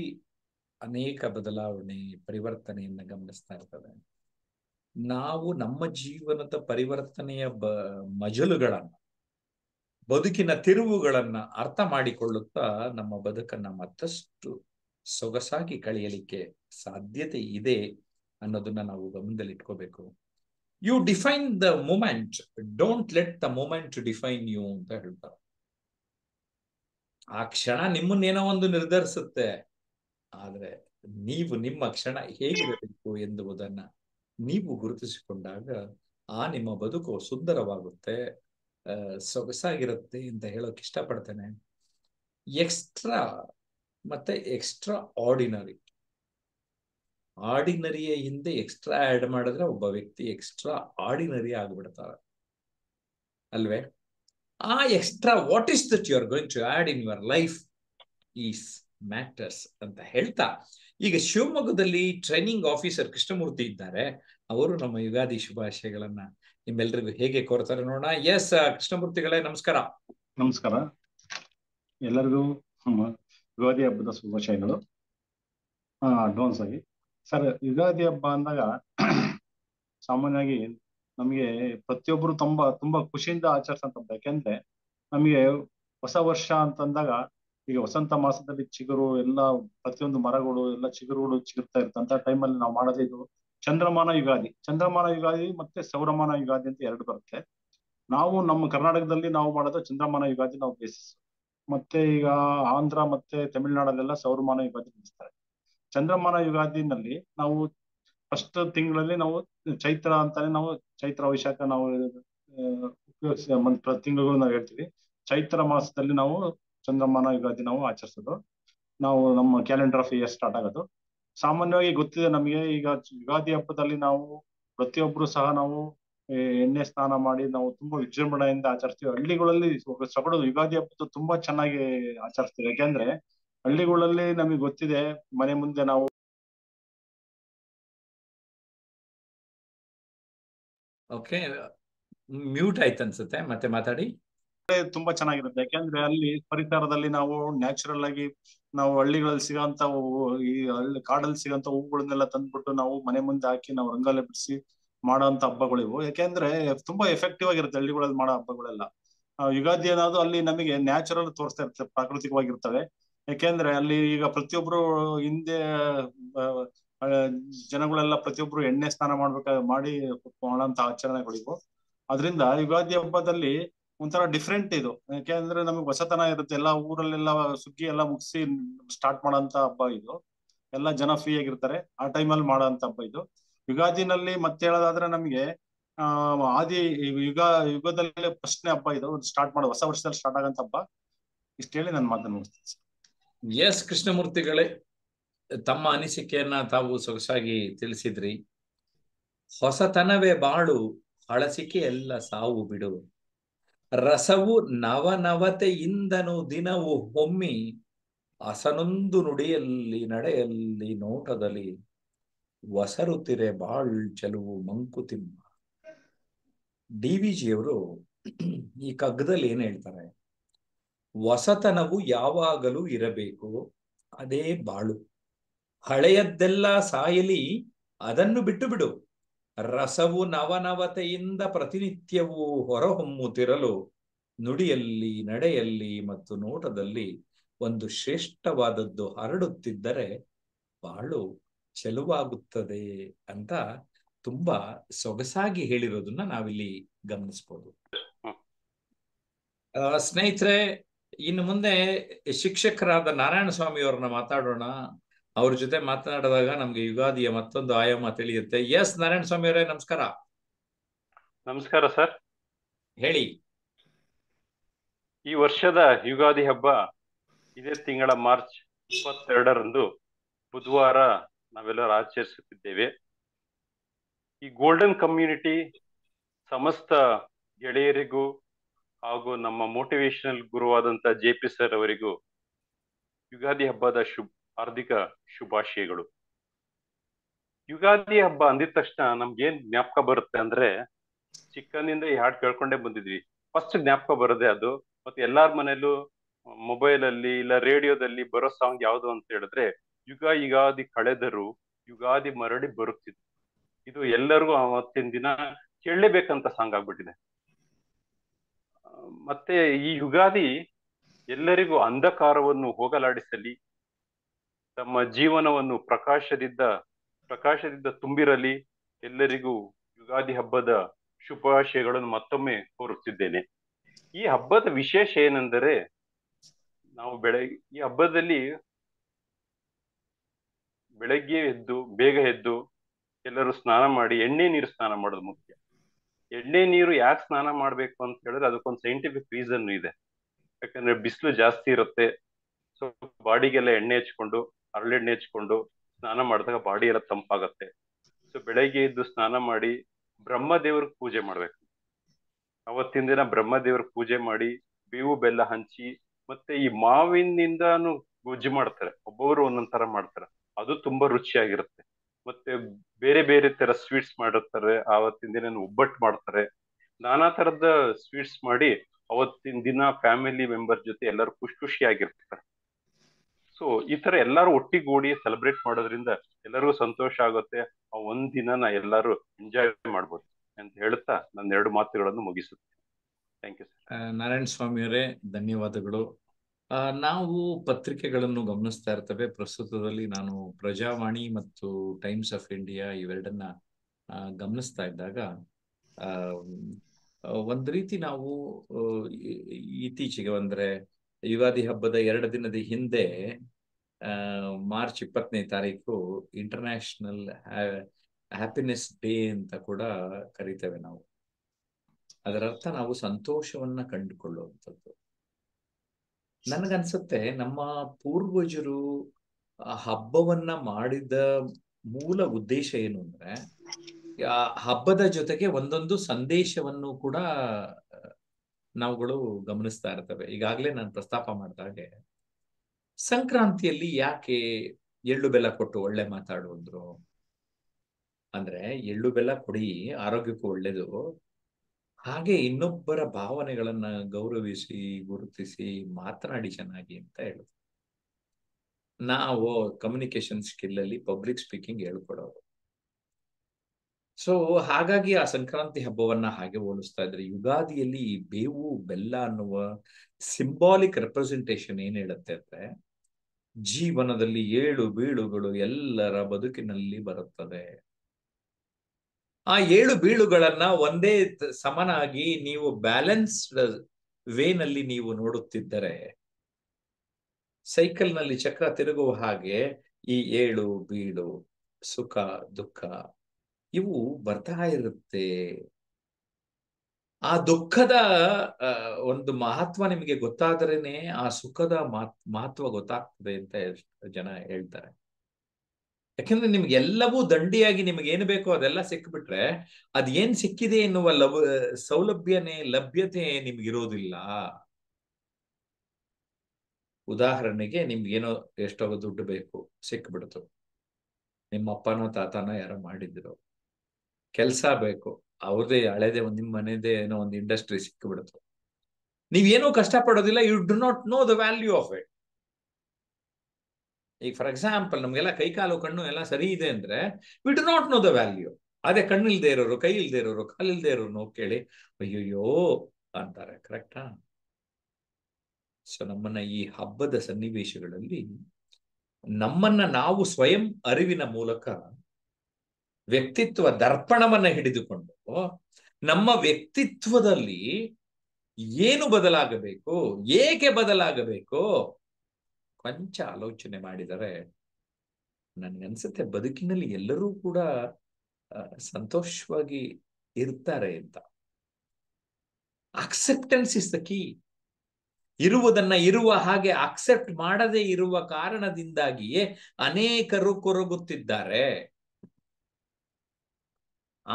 ಅನೇಕ ಬದಲಾವಣೆ ಪರಿವರ್ತನೆಯನ್ನ ಗಮನಿಸ್ತಾ ಇರ್ತದೆ. ನಾವು ನಮ್ಮ ಜೀವನದ ಪರಿವರ್ತನೆಯ ಬ ಮಜಲುಗಳನ್ನ, ಬದುಕಿನ ತಿರುವುಗಳನ್ನ ಅರ್ಥ ಮಾಡಿಕೊಳ್ಳುತ್ತಾ ನಮ್ಮ ಬದುಕನ್ನ ಮತ್ತಷ್ಟು ಸೊಗಸಾಗಿ ಕಳೆಯಲಿಕ್ಕೆ ಸಾಧ್ಯತೆ ಇದೆ ಅನ್ನೋದನ್ನ ನಾವು ಗಮನದಲ್ಲಿ ಇಟ್ಕೋಬೇಕು. You define the moment, don't let the moment define you ಅಂತ ಹೇಳ್ತಾರೆ. ಆ ಕ್ಷಣ ನಿಮ್ಮನ್ನೇನೋ ಒಂದು ನಿರ್ಧರಿಸುತ್ತೆ, ಆದ್ರೆ ನೀವು ನಿಮ್ಮ ಕ್ಷಣ ಹೇಗಿರಬೇಕು ಎಂಬುದನ್ನ ನೀವು ಗುರುತಿಸಿಕೊಂಡಾಗ ಆ ನಿಮ್ಮ ಬದುಕು ಸುಂದರವಾಗುತ್ತೆ, ಸೊಗಸಾಗಿರುತ್ತೆ ಅಂತ ಹೇಳೋಕೆ ಇಷ್ಟಪಡ್ತೇನೆ. ಎಕ್ಸ್ಟ್ರಾ ಮತ್ತೆ ಎಕ್ಸ್ಟ್ರಾ ಆರ್ಡಿನರಿ, ಆರ್ಡಿನರಿಯ ಹಿಂದೆ ಎಕ್ಸ್ಟ್ರಾ ಆ್ಯಡ್ ಮಾಡಿದ್ರೆ ಒಬ್ಬ ವ್ಯಕ್ತಿ ಎಕ್ಸ್ಟ್ರಾ ಆರ್ಡಿನರಿ ಆಗಿಬಿಡ್ತಾರೆ ಅಲ್ವೇ. ಆ extra what is that you are going to add in your life is matters ಅಂತ ಹೇಳ್ತಾ ಈಗ ಶಿವಮೊಗ್ಗದಲ್ಲಿ ಟ್ರೈನಿಂಗ್ ಆಫೀಸರ್ ಕೃಷ್ಣಮೂರ್ತಿ ಇದ್ದಾರೆ, ಅವರು ನಮ್ಮ ಯುಗಾದಿ ಶುಭಾಶಯಗಳನ್ನ ನಿಮ್ಮೆಲ್ರಿಗೂ ಹೇಗೆ ಕೋರ್ತಾರೆ ನೋಡೋಣ. ಎಸ್ ಕೃಷ್ಣಮೂರ್ತಿಗಳೇ, ನಮಸ್ಕಾರ. ನಮಸ್ಕಾರ ಎಲ್ಲರಿಗೂ ಯುಗಾದಿ ಹಬ್ಬದ ಶುಭಾಶಯಗಳು ಅಡ್ವಾನ್ಸ್ ಆಗಿ. ಸರ್, ಯುಗಾದಿ ಹಬ್ಬ ಅಂದಾಗ ಸಾಮಾನ್ಯವಾಗಿ ನಮಗೆ ಪ್ರತಿಯೊಬ್ಬರು ತುಂಬಾ ತುಂಬಾ ಖುಷಿಯಿಂದ ಆಚರಿಸಂತ, ಯಾಕೆಂದ್ರೆ ನಮಗೆ ಹೊಸ ವರ್ಷ ಅಂತಂದಾಗ ಈಗ ವಸಂತ ಮಾಸದಲ್ಲಿ ಚಿಗುರು ಎಲ್ಲ ಪ್ರತಿಯೊಂದು ಮರಗಳು ಎಲ್ಲ ಚಿಗುರುಗಳು ಚಿಗುರ್ತಾ ಇರ್ತಂತ ಟೈಮಲ್ಲಿ ನಾವು ಮಾಡೋದಿದ್ದು ಚಂದ್ರಮಾನ ಯುಗಾದಿ. ಚಂದ್ರಮಾನ ಯುಗಾದಿ ಮತ್ತೆ ಸೌರಮಾನ ಯುಗಾದಿ ಅಂತ ಎರಡು ಬರುತ್ತೆ. ನಾವು ನಮ್ಮ ಕರ್ನಾಟಕದಲ್ಲಿ ನಾವು ಮಾಡೋದು ಚಂದ್ರಮಾನ ಯುಗಾದಿ, ನಾವು ಬೇಸಿಸ್. ಮತ್ತೆ ಈಗ ಆಂಧ್ರ ಮತ್ತೆ ತಮಿಳುನಾಡಲ್ಲೆಲ್ಲ ಸೌರಮಾನ ಯುಗಾದಿ ನಡೆಸ್ತಾರೆ. ಚಂದ್ರಮಾನ ಯುಗಾದಿನಲ್ಲಿ ನಾವು ಫಸ್ಟ್ ತಿಂಗಳಲ್ಲಿ ನಾವು ಚೈತ್ರ ಅಂತಾನೆ, ನಾವು ಚೈತ್ರ ವೈಶಾಖ ನಾವು ಉಪಯೋಗಿಸಿ ತಿಂಗಳು ನಾವು ಹೇಳ್ತೀವಿ. ಚೈತ್ರ ಮಾಸದಲ್ಲಿ ನಾವು ಚಂದ್ರಮಾನ ಯುಗಾದಿ ನಾವು ಆಚರಿಸೋದು, ನಾವು ನಮ್ಮ ಕ್ಯಾಲೆಂಡರ್ ಆಫ್ ಇಯರ್ ಸ್ಟಾರ್ಟ್ ಆಗೋದು. ಸಾಮಾನ್ಯವಾಗಿ ಗೊತ್ತಿದೆ ನಮಗೆ, ಈಗ ಯುಗಾದಿ ಹಬ್ಬದಲ್ಲಿ ನಾವು ಪ್ರತಿಯೊಬ್ರು ಸಹ ನಾವು ಎಣ್ಣೆ ಸ್ನಾನ ಮಾಡಿ ನಾವು ತುಂಬಾ ವಿಜೃಂಭಣೆಯಿಂದ ಆಚರಿಸ್ತೀವಿ. ಹಳ್ಳಿಗಳಲ್ಲಿ ಸಗಡು ಯುಗಾದಿ ಹಬ್ಬದ ತುಂಬಾ ಚೆನ್ನಾಗಿ ಆಚರಿಸ್ತೀವಿ, ಯಾಕೆಂದ್ರೆ ಹಳ್ಳಿಗಳಲ್ಲಿ ನಮಗೆ ಗೊತ್ತಿದೆ ಮನೆ ಮುಂದೆ ನಾವು ಓಕೆ ಮ್ಯೂಟ್ ಆಯ್ತು ಅನ್ಸುತ್ತೆ, ಮತ್ತೆ ಮಾತಾಡಿ. ತುಂಬಾ ಚೆನ್ನಾಗಿರುತ್ತೆ, ಯಾಕೆಂದ್ರೆ ಅಲ್ಲಿ ಪರಿಸರದಲ್ಲಿ ನಾವು ನ್ಯಾಚುರಲ್ ಆಗಿ ನಾವು ಹಳ್ಳಿಗಳಲ್ಲಿ ಸಿಗಂತ ಈ ಹಳ್ಳಿ ಕಾಡಲ್ಲಿ ಸಿಗಂತ ಹೂಗಳನ್ನೆಲ್ಲ ತಂದ್ಬಿಟ್ಟು ನಾವು ಮನೆ ಮುಂದೆ ಹಾಕಿ ನಾವು ರಂಗೋಲಿ ಬಿಡಿಸಿ ಮಾಡೋ ಅಂತ ಹಬ್ಬಗಳಿವು. ಯಾಕೆಂದ್ರೆ ತುಂಬಾ ಎಫೆಕ್ಟಿವ್ ಆಗಿರುತ್ತೆ ಹಳ್ಳಿಗಳಲ್ಲಿ ಮಾಡೋ ಹಬ್ಬಗಳೆಲ್ಲ. ಯುಗಾದಿ ಏನಾದ್ರು ಅಲ್ಲಿ ನಮಗೆ ನ್ಯಾಚುರಲ್ ತೋರಿಸ್ತಾ ಇರ್ತವೆ, ಪ್ರಾಕೃತಿಕವಾಗಿರ್ತವೆ. ಯಾಕೆಂದ್ರೆ ಅಲ್ಲಿ ಈಗ ಪ್ರತಿಯೊಬ್ರು ಹಿಂದೆ ಜನಗಳೆಲ್ಲ ಪ್ರತಿಯೊಬ್ರು ಎಣ್ಣೆ ಸ್ನಾನ ಮಾಡ್ಬೇಕಾ ಮಾಡಿ ಮಾಡೋಂತ ಆಚರಣೆಗಳಿವು. ಅದರಿಂದ ಯುಗಾದಿ ಹಬ್ಬದಲ್ಲಿ ಒಂಥರ ಡಿಫ್ರೆಂಟ್ ಇದು, ಯಾಕೆಂದ್ರೆ ನಮಗೆ ಹೊಸತನ ಇರುತ್ತೆ. ಎಲ್ಲ ಊರಲ್ಲೆಲ್ಲ ಸುಗ್ಗಿ ಎಲ್ಲ ಮುಗಿಸಿ ಸ್ಟಾರ್ಟ್ ಮಾಡೋಂತ ಹಬ್ಬ ಇದು, ಎಲ್ಲ ಜನ ಫ್ರೀ ಆಗಿರ್ತಾರೆ ಆ ಟೈಮಲ್ಲಿ ಮಾಡೋಂತ ಹಬ್ಬ ಇದು. ಯುಗಾದಿನಲ್ಲಿ ಮತ್ತೆ ಹೇಳೋದಾದ್ರೆ ನಮಗೆ ಆ ಆದಿ ಯುಗ ಯುಗದಲ್ಲೇ ಪ್ರಶ್ನೆ ಹಬ್ಬ ಇದು ಸ್ಟಾರ್ಟ್ ಮಾಡೋ, ಹೊಸ ವರ್ಷದಲ್ಲಿ ಸ್ಟಾರ್ಟ್ ಆಗಂತ ಹಬ್ಬ. ಇಷ್ಟು ಹೇಳಿ ನಾನು ಮಾತನ್ನು ಮುಗಿಸ್ತೀನಿ. ಎಸ್ ಕೃಷ್ಣಮೂರ್ತಿಗಳೇ, ತಮ್ಮ ಅನಿಸಿಕೆಯನ್ನ ತಾವು ಸೊಗಸಾಗಿ ತಿಳಿಸಿದ್ರಿ. ಹೊಸತನವೇ ಬಾಳು, ಹಳಸಿಕೆ ಎಲ್ಲ ಸಾವು ಬಿಡು, ರಸವು ನವನವತೆಯಿಂದನು ದಿನವು ಹೊಮ್ಮಿ, ಹಸನೊಂದು ನುಡಿಯಲ್ಲಿ ನಡೆಯಲ್ಲಿ ನೋಟದಲ್ಲಿ ವಸರುತಿರೆ ಬಾಳ್ ಚೆಲುವು ಮಂಕುತಿಮ್ಮ. ಡಿ ವಿ ಜಿಯವರು ಈ ಕಗ್ಗದಲ್ಲಿ ಏನ್ ಹೇಳ್ತಾರೆ, ಹೊಸತನವು ಯಾವಾಗಲೂ ಇರಬೇಕು, ಅದೇ ಬಾಳು. ಹಳೆಯದ್ದೆಲ್ಲ ಸಾಯಲಿ, ಅದನ್ನು ಬಿಟ್ಟು ಬಿಡು, ರಸವು ನವನವತೆಯಿಂದ ಪ್ರತಿನಿತ್ಯವೂ ಹೊರಹೊಮ್ಮುತ್ತಿರಲು ನುಡಿಯಲ್ಲಿ ನಡೆಯಲ್ಲಿ ಮತ್ತು ನೋಟದಲ್ಲಿ ಒಂದು ಶ್ರೇಷ್ಠವಾದದ್ದು ಹರಡುತ್ತಿದ್ದರೆ ಬಾಳು ಚೆಲುವಾಗುತ್ತದೆ ಅಂತ ತುಂಬಾ ಸೊಗಸಾಗಿ ಹೇಳಿರೋದನ್ನ ನಾವಿಲ್ಲಿ ಗಮನಿಸಬಹುದು. ಸ್ನೇಹಿತರೆ, ಇನ್ನು ಮುಂದೆ ಶಿಕ್ಷಕರಾದ ನಾರಾಯಣ ಸ್ವಾಮಿ ಅವ್ರನ್ನ ಮಾತಾಡೋಣ. ಅವ್ರ ಜೊತೆ ಮಾತನಾಡಿದಾಗ ನಮ್ಗೆ ಯುಗಾದಿಯ ಮತ್ತೊಂದು ಆಯಾಮ ತಿಳಿಯುತ್ತೆ. ಎಸ್ ನಾರಾಯಣ ಸ್ವಾಮಿ ಅವರೇ, ನಮಸ್ಕಾರ. ನಮಸ್ಕಾರ ಸರ್, ಹೇಳಿ. ಈ ವರ್ಷದ ಯುಗಾದಿ ಹಬ್ಬ ಇದೇ ತಿಂಗಳ ಮಾರ್ಚ್ ಇಪ್ಪತ್ತೆರಡರಂದು ಬುಧವಾರ ನಾವೆಲ್ಲರೂ ಆಚರಿಸುತ್ತಿದ್ದೇವೆ. ಈ ಗೋಲ್ಡನ್ ಕಮ್ಯುನಿಟಿ ಸಮಸ್ತ ಗೆಳೆಯರಿಗೂ ಹಾಗೂ ನಮ್ಮ ಮೋಟಿವೇಶನಲ್ ಗುರುವಾದಂತ ಜೆ ಪಿ ಸರ್ ಅವರಿಗೂ ಯುಗಾದಿ ಹಬ್ಬದ ಶುಭ ಹಾರ್ದಿಕ ಶುಭಾಶಯಗಳು. ಯುಗಾದಿ ಹಬ್ಬ ಅಂದಿದ ತಕ್ಷಣ ನಮ್ಗೇನ್ ಜ್ಞಾಪಕ ಬರುತ್ತೆ ಅಂದ್ರೆ, ಚಿಕ್ಕಂದಿಂದ ಈ ಹಾಡು ಕೇಳ್ಕೊಂಡೇ ಬಂದಿದ್ವಿ, ಫಸ್ಟ್ ಜ್ಞಾಪಕ ಬರೋದೇ ಅದು. ಮತ್ತೆ ಎಲ್ಲಾರ ಮನೆಯಲ್ಲೂ ಮೊಬೈಲಲ್ಲಿ ಇಲ್ಲ ರೇಡಿಯೋದಲ್ಲಿ ಬರೋ ಸಾಂಗ್ ಯಾವುದು ಅಂತ ಹೇಳಿದ್ರೆ ಯುಗ ಯುಗಾದಿ ಕಳೆದರು ಯುಗಾದಿ ಮರಳಿ ಬರುತ್ತಿದ್ದು. ಇದು ಎಲ್ಲರಿಗೂ ಅವತ್ತಿನ ದಿನ ಕೇಳಲೇಬೇಕಂತ ಸಾಂಗ್ ಆಗ್ಬಿಟ್ಟಿದೆ. ಮತ್ತೆ ಈ ಯುಗಾದಿ ಎಲ್ಲರಿಗೂ ಅಂಧಕಾರವನ್ನು ಹೋಗಲಾಡಿಸಲಿ, ತಮ್ಮ ಜೀವನವನ್ನು ಪ್ರಕಾಶದಿಂದ ಪ್ರಕಾಶದಿಂದ ತುಂಬಿರಲಿ. ಎಲ್ಲರಿಗೂ ಯುಗಾದಿ ಹಬ್ಬದ ಶುಭಾಶಯಗಳನ್ನು ಮತ್ತೊಮ್ಮೆ ಕೋರುತ್ತಿದ್ದೇನೆ. ಈ ಹಬ್ಬದ ವಿಶೇಷ ಏನೆಂದರೆ, ನಾವು ಬೆಳಗ್ಗೆ ಈ ಹಬ್ಬದಲ್ಲಿ ಬೆಳಗ್ಗೆ ಎದ್ದು ಬೇಗ ಎದ್ದು ಎಲ್ಲರೂ ಸ್ನಾನ ಮಾಡಿ ಎಣ್ಣೆ ನೀರು ಸ್ನಾನ ಮಾಡೋದು ಮುಖ್ಯ. ಎಣ್ಣೆ ನೀರು ಯಾಕೆ ಸ್ನಾನ ಮಾಡಬೇಕು ಅಂತ ಹೇಳಿದ್ರೆ ಅದಕ್ಕೊಂದು ಸೈಂಟಿಫಿಕ್ ರೀಸನ್ ಇದೆ. ಯಾಕಂದ್ರೆ ಬಿಸಿಲು ಜಾಸ್ತಿ ಇರುತ್ತೆ, ಸೊ ಬಾಡಿಗೆಲ್ಲ ಎಣ್ಣೆ ಹಚ್ಕೊಂಡು ಹರಳೆಣ್ಣೆ ಹಚ್ಕೊಂಡು ಸ್ನಾನ ಮಾಡಿದಾಗ ಬಾಡಿ ಎಲ್ಲ ತಂಪಾಗತ್ತೆ. ಸೊ ಬೆಳಗ್ಗೆ ಎದ್ದು ಸ್ನಾನ ಮಾಡಿ ಬ್ರಹ್ಮದೇವ್ರಿಗೆ ಪೂಜೆ ಮಾಡ್ಬೇಕು. ಅವತ್ತಿನ ದಿನ ಬ್ರಹ್ಮದೇವ್ರಿಗೆ ಪೂಜೆ ಮಾಡಿ ಬೇವು ಬೆಲ್ಲ ಹಂಚಿ ಮತ್ತೆ ಈ ಮಾವಿನಿಂದಾನು ಗೊಜ್ಜು ಮಾಡ್ತಾರೆ, ಒಬ್ಬೊಬ್ರು ಒಂದೊಂದ್ ತರ ಮಾಡ್ತಾರೆ. ಅದು ತುಂಬಾ ರುಚಿಯಾಗಿರುತ್ತೆ. ಮತ್ತೆ ಬೇರೆ ಬೇರೆ ತರ ಸ್ವೀಟ್ಸ್ ಮಾಡಿರ್ತಾರೆ, ಆವತ್ತಿನ ದಿನ ಒಬ್ಬಟ್ಟು ಮಾಡ್ತಾರೆ, ನಾನಾ ತರದ ಸ್ವೀಟ್ಸ್ ಮಾಡಿ ಅವತ್ತಿನ ದಿನ ಫ್ಯಾಮಿಲಿ ಮೆಂಬರ್ ಜೊತೆ ಎಲ್ಲರೂ ಖುಷಿ ಖುಷಿಯಾಗಿರ್ತಾರೆ. ಸೊ ಈ ತರ ಎಲ್ಲಾರು ಒಟ್ಟಿಗೂಡಿ ಸೆಲೆಬ್ರೇಟ್ ಮಾಡೋದ್ರಿಂದ ಎಲ್ಲರಿಗೂ ಸಂತೋಷ ಆಗುತ್ತೆ, ಆ ಒಂದ್ ದಿನ ಎಲ್ಲಾರು ಎಂಜಾಯ್ ಮಾಡ್ಬೋದು ಅಂತ ಹೇಳ್ತಾ ನನ್ನ ಎರಡು ಮಾತುಗಳನ್ನು ಮುಗಿಸುತ್ತೆ. Thank you sir. Narayana Swamy ಅವರೇ, ಧನ್ಯವಾದಗಳು. ನಾವು ಪತ್ರಿಕೆಗಳನ್ನು ಗಮನಿಸ್ತಾ ಇರ್ತೇವೆ. ಪ್ರಸ್ತುತದಲ್ಲಿ ನಾನು ಪ್ರಜಾವಾಣಿ ಮತ್ತು ಟೈಮ್ಸ್ ಆಫ್ ಇಂಡಿಯಾ ಇವೆರಡನ್ನ ಗಮನಿಸ್ತಾ ಇದ್ದಾಗ ಒಂದು ರೀತಿ ನಾವು ಇತ್ತೀಚೆಗೆ ಅಂದ್ರೆ ಯುಗಾದಿ ಹಬ್ಬದ ಎರಡು ದಿನದ ಹಿಂದೆ ಆ ಮಾರ್ಚ್ ಇಪ್ಪತ್ತನೇ ತಾರೀಕು ಇಂಟರ್ನ್ಯಾಷನಲ್ ಹ್ಯಾಪಿನೆಸ್ ಡೇ ಅಂತ ಕೂಡ ಕರಿತೇವೆ ನಾವು. ಅದರರ್ಥ ನಾವು ಸಂತೋಷವನ್ನ ಕಂಡುಕೊಳ್ಳುವಂಥದ್ದು. ನನಗನ್ಸುತ್ತೆ ನಮ್ಮ ಪೂರ್ವಜರು ಹಬ್ಬವನ್ನ ಮಾಡಿದ ಮೂಲ ಉದ್ದೇಶ ಏನು ಅಂದ್ರೆ ಹಬ್ಬದ ಜೊತೆಗೆ ಒಂದೊಂದು ಸಂದೇಶವನ್ನು ಕೂಡ ನಾವುಗಳು ಗಮನಿಸ್ತಾ ಇರ್ತವೆ. ಈಗಾಗಲೇ ನಾನು ಪ್ರಸ್ತಾಪ ಮಾಡಿದಾಗೆ ಸಂಕ್ರಾಂತಿಯಲ್ಲಿ ಯಾಕೆ ಎಳ್ಳು ಬೆಲ್ಲ ಕೊಟ್ಟು ಒಳ್ಳೆ ಮಾತಾಡುವಂದ್ರು ಅಂದ್ರೆ ಎಳ್ಳು ಬೆಲ್ಲ ಕೊಡಿ, ಆರೋಗ್ಯಕ್ಕೂ ಒಳ್ಳೇದು, ಹಾಗೆ ಇನ್ನೊಬ್ಬರ ಭಾವನೆಗಳನ್ನ ಗೌರವಿಸಿ ಗುರುತಿಸಿ ಮಾತನಾಡಿ ಚೆನ್ನಾಗಿ ಅಂತ ಹೇಳುದು. ನಾವು ಕಮ್ಯುನಿಕೇಶನ್ ಸ್ಕಿಲ್ ಅಲ್ಲಿ ಪಬ್ಲಿಕ್ ಸ್ಪೀಕಿಂಗ್ ಹೇಳ್ಕೊಡೋರು. ಸೊ ಹಾಗಾಗಿ ಆ ಸಂಕ್ರಾಂತಿ ಹಬ್ಬವನ್ನ ಹಾಗೆ ಹೋಲಿಸ್ತಾ ಇದ್ರೆ ಯುಗಾದಿಯಲ್ಲಿ ಈ ಬೇವು ಬೆಲ್ಲ ಅನ್ನುವ ಸಿಂಬಾಲಿಕ್ ರೆಪ್ರೆಸೆಂಟೇಶನ್ ಏನ್ ಹೇಳುತ್ತೆ ಅಂದ್ರೆ ಜೀವನದಲ್ಲಿ ಏಳು ಬೀಳುಗಳು ಎಲ್ಲರ ಬದುಕಿನಲ್ಲಿ ಬರುತ್ತದೆ. ಆ ಏಳು ಬೀಳುಗಳನ್ನ ಒಂದೇ ಸಮನಾಗಿ ನೀವು ಬ್ಯಾಲೆನ್ಸ್ಡ್ ವೇನಲ್ಲಿ ನೀವು ನೋಡುತ್ತಿದ್ದರೆ ಸೈಕಲ್ನಲ್ಲಿ ಚಕ್ರ ತಿರುಗುವ ಹಾಗೆ ಈ ಏಳು ಬೀಳು ಸುಖ ದುಃಖ ಇವು ಬರ್ತಾ ಇರುತ್ತೆ. ಆ ದುಃಖದ ಒಂದು ಮಹತ್ವ ನಿಮಗೆ ಗೊತ್ತಾದ್ರೇನೆ ಆ ಸುಖದ ಮಹತ್ ಮಹತ್ವ ಗೊತ್ತಾಗ್ತದೆ ಅಂತ ಜನ ಹೇಳ್ತಾರೆ. ಯಾಕೆಂದ್ರೆ ನಿಮ್ಗೆ ಎಲ್ಲವೂ ದಂಡಿಯಾಗಿ ನಿಮ್ಗೆ ಏನ್ ಬೇಕೋ ಅದೆಲ್ಲ ಸಿಕ್ಬಿಟ್ರೆ ಅದ್ ಏನ್ ಸಿಕ್ಕಿದೆ ಎನ್ನುವ ಲಭ ಸೌಲಭ್ಯನೇ ಲಭ್ಯತೆ ನಿಮ್ಗಿರೋದಿಲ್ಲ. ಉದಾಹರಣೆಗೆ ನಿಮ್ಗೇನೋ ಎಷ್ಟೋ ದುಡ್ಡು ಬೇಕು, ಸಿಕ್ಬಿಡ್ತು, ನಿಮ್ಮ ಅಪ್ಪನೋ ತಾತನೋ ಯಾರೋ ಮಾಡಿದ್ರು. ಕೆಲಸ ಬೇಕು, ಅವ್ರದೇ ಹಳೇದೇ ಒಂದು ನಿಮ್ಮ ಮನೆದೇ ಏನೋ ಒಂದು ಇಂಡಸ್ಟ್ರಿ ಸಿಕ್ಕಿಬಿಡ್ತು. ನೀವೇನೋ ಕಷ್ಟ ಪಡೋದಿಲ್ಲ, you do not know the value of it. ಈಗ ಫಾರ್ ಎಕ್ಸಾಂಪಲ್ ನಮ್ಗೆಲ್ಲ ಕೈ ಕಾಲು ಕಣ್ಣು ಎಲ್ಲ ಸರಿ ಇದೆ ಅಂದ್ರೆ we do not know the value. ಅದೇ ಕಣ್ಣು ಇಲ್ದೇ ಇರೋರು ಕೈ ಇಲ್ದೇ ಇರೋರು ಕಾಲು ಇಲ್ದೇ ಇರೋರು ನೋವು ಕೇಳಿ ಅಯ್ಯೋಯ್ಯೋ ಅಂತಾರೆ, ಕರೆಕ್ಟಾ? ಸೊ ನಮ್ಮನ್ನ ಈ ಹಬ್ಬದ ಸನ್ನಿವೇಶಗಳಲ್ಲಿ ನಮ್ಮನ್ನ ನಾವು ಸ್ವಯಂ ಅರಿವಿನ ಮೂಲಕ ವ್ಯಕ್ತಿತ್ವ ದರ್ಪಣವನ್ನ ಹಿಡಿದುಕೊಂಡು ನಮ್ಮ ವ್ಯಕ್ತಿತ್ವದಲ್ಲಿ ಏನು ಬದಲಾಗಬೇಕು, ಏಕೆ ಬದಲಾಗಬೇಕು ಕೊಂಚ ಆಲೋಚನೆ ಮಾಡಿದರೆ ನನ್ಗನ್ಸುತ್ತೆ ಬದುಕಿನಲ್ಲಿ ಎಲ್ಲರೂ ಕೂಡ ಸಂತೋಷವಾಗಿ ಇರ್ತಾರೆ ಅಂತ. Acceptance is the key. ಇರುವುದನ್ನ ಇರುವ ಹಾಗೆ ಅಕ್ಸೆಪ್ಟ್ ಮಾಡದೇ ಇರುವ ಕಾರಣದಿಂದಾಗಿಯೇ ಅನೇಕರು ಕೊರಗುತ್ತಿದ್ದಾರೆ.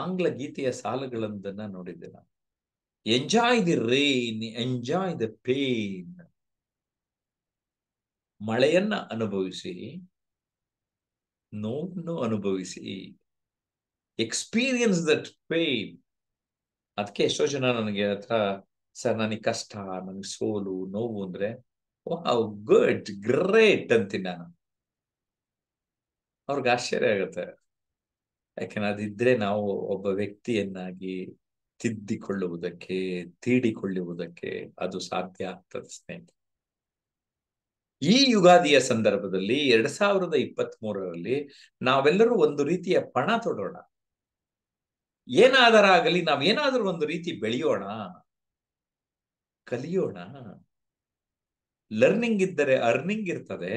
ಆಂಗ್ಲ ಗೀತೆಯ ಸಾಲುಗಳನ್ನ ನೋಡಿದ್ದೆ ನಾನು, enjoy the rain, enjoy the pain. ಮಳೆಯನ್ನ ಅನುಭವಿಸಿ, ನೋವನ್ನು ಅನುಭವಿಸಿ, ಎಕ್ಸ್ಪೀರಿಯನ್ಸ್ ದಟ್ ಪೇನ್. ಅದಕ್ಕೆ ಎಷ್ಟೋ ಜನ ನನಗೆ ಹತ್ರ ಸರ್ ನನಗೆ ಕಷ್ಟ, ನನಗೆ ಸೋಲು ನೋವು ಅಂದ್ರೆ ವಾವ್ ಗುಡ್ ಗ್ರೇಟ್ ಅಂತೀನಿ ನಾನು. ಅವ್ರಿಗೆ ಆಶ್ಚರ್ಯ ಆಗುತ್ತೆ, ಯಾಕೆಂದ್ರೆ ಅದಿದ್ರೆ ನಾವು ಒಬ್ಬ ವ್ಯಕ್ತಿಯನ್ನಾಗಿ ತಿದ್ದಿಕೊಳ್ಳುವುದಕ್ಕೆ ತೀಡಿಕೊಳ್ಳುವುದಕ್ಕೆ ಅದು ಸಾಧ್ಯ ಆಗ್ತದೆ ಸ್ನೇಹಿತರೆ. ಈ ಯುಗಾದಿಯ ಸಂದರ್ಭದಲ್ಲಿ ಎರಡ್ ಸಾವಿರದ ಇಪ್ಪತ್ತ್ ಮೂರರಲ್ಲಿ ನಾವೆಲ್ಲರೂ ಒಂದು ರೀತಿಯ ಪಣ ತೊಡೋಣ, ಏನಾದರೂ ಆಗಲಿ ನಾವೇನಾದ್ರೂ ಒಂದು ರೀತಿ ಬೆಳೆಯೋಣ, ಕಲಿಯೋಣ. ಲರ್ನಿಂಗ್ ಇದ್ದರೆ ಅರ್ನಿಂಗ್ ಇರ್ತದೆ,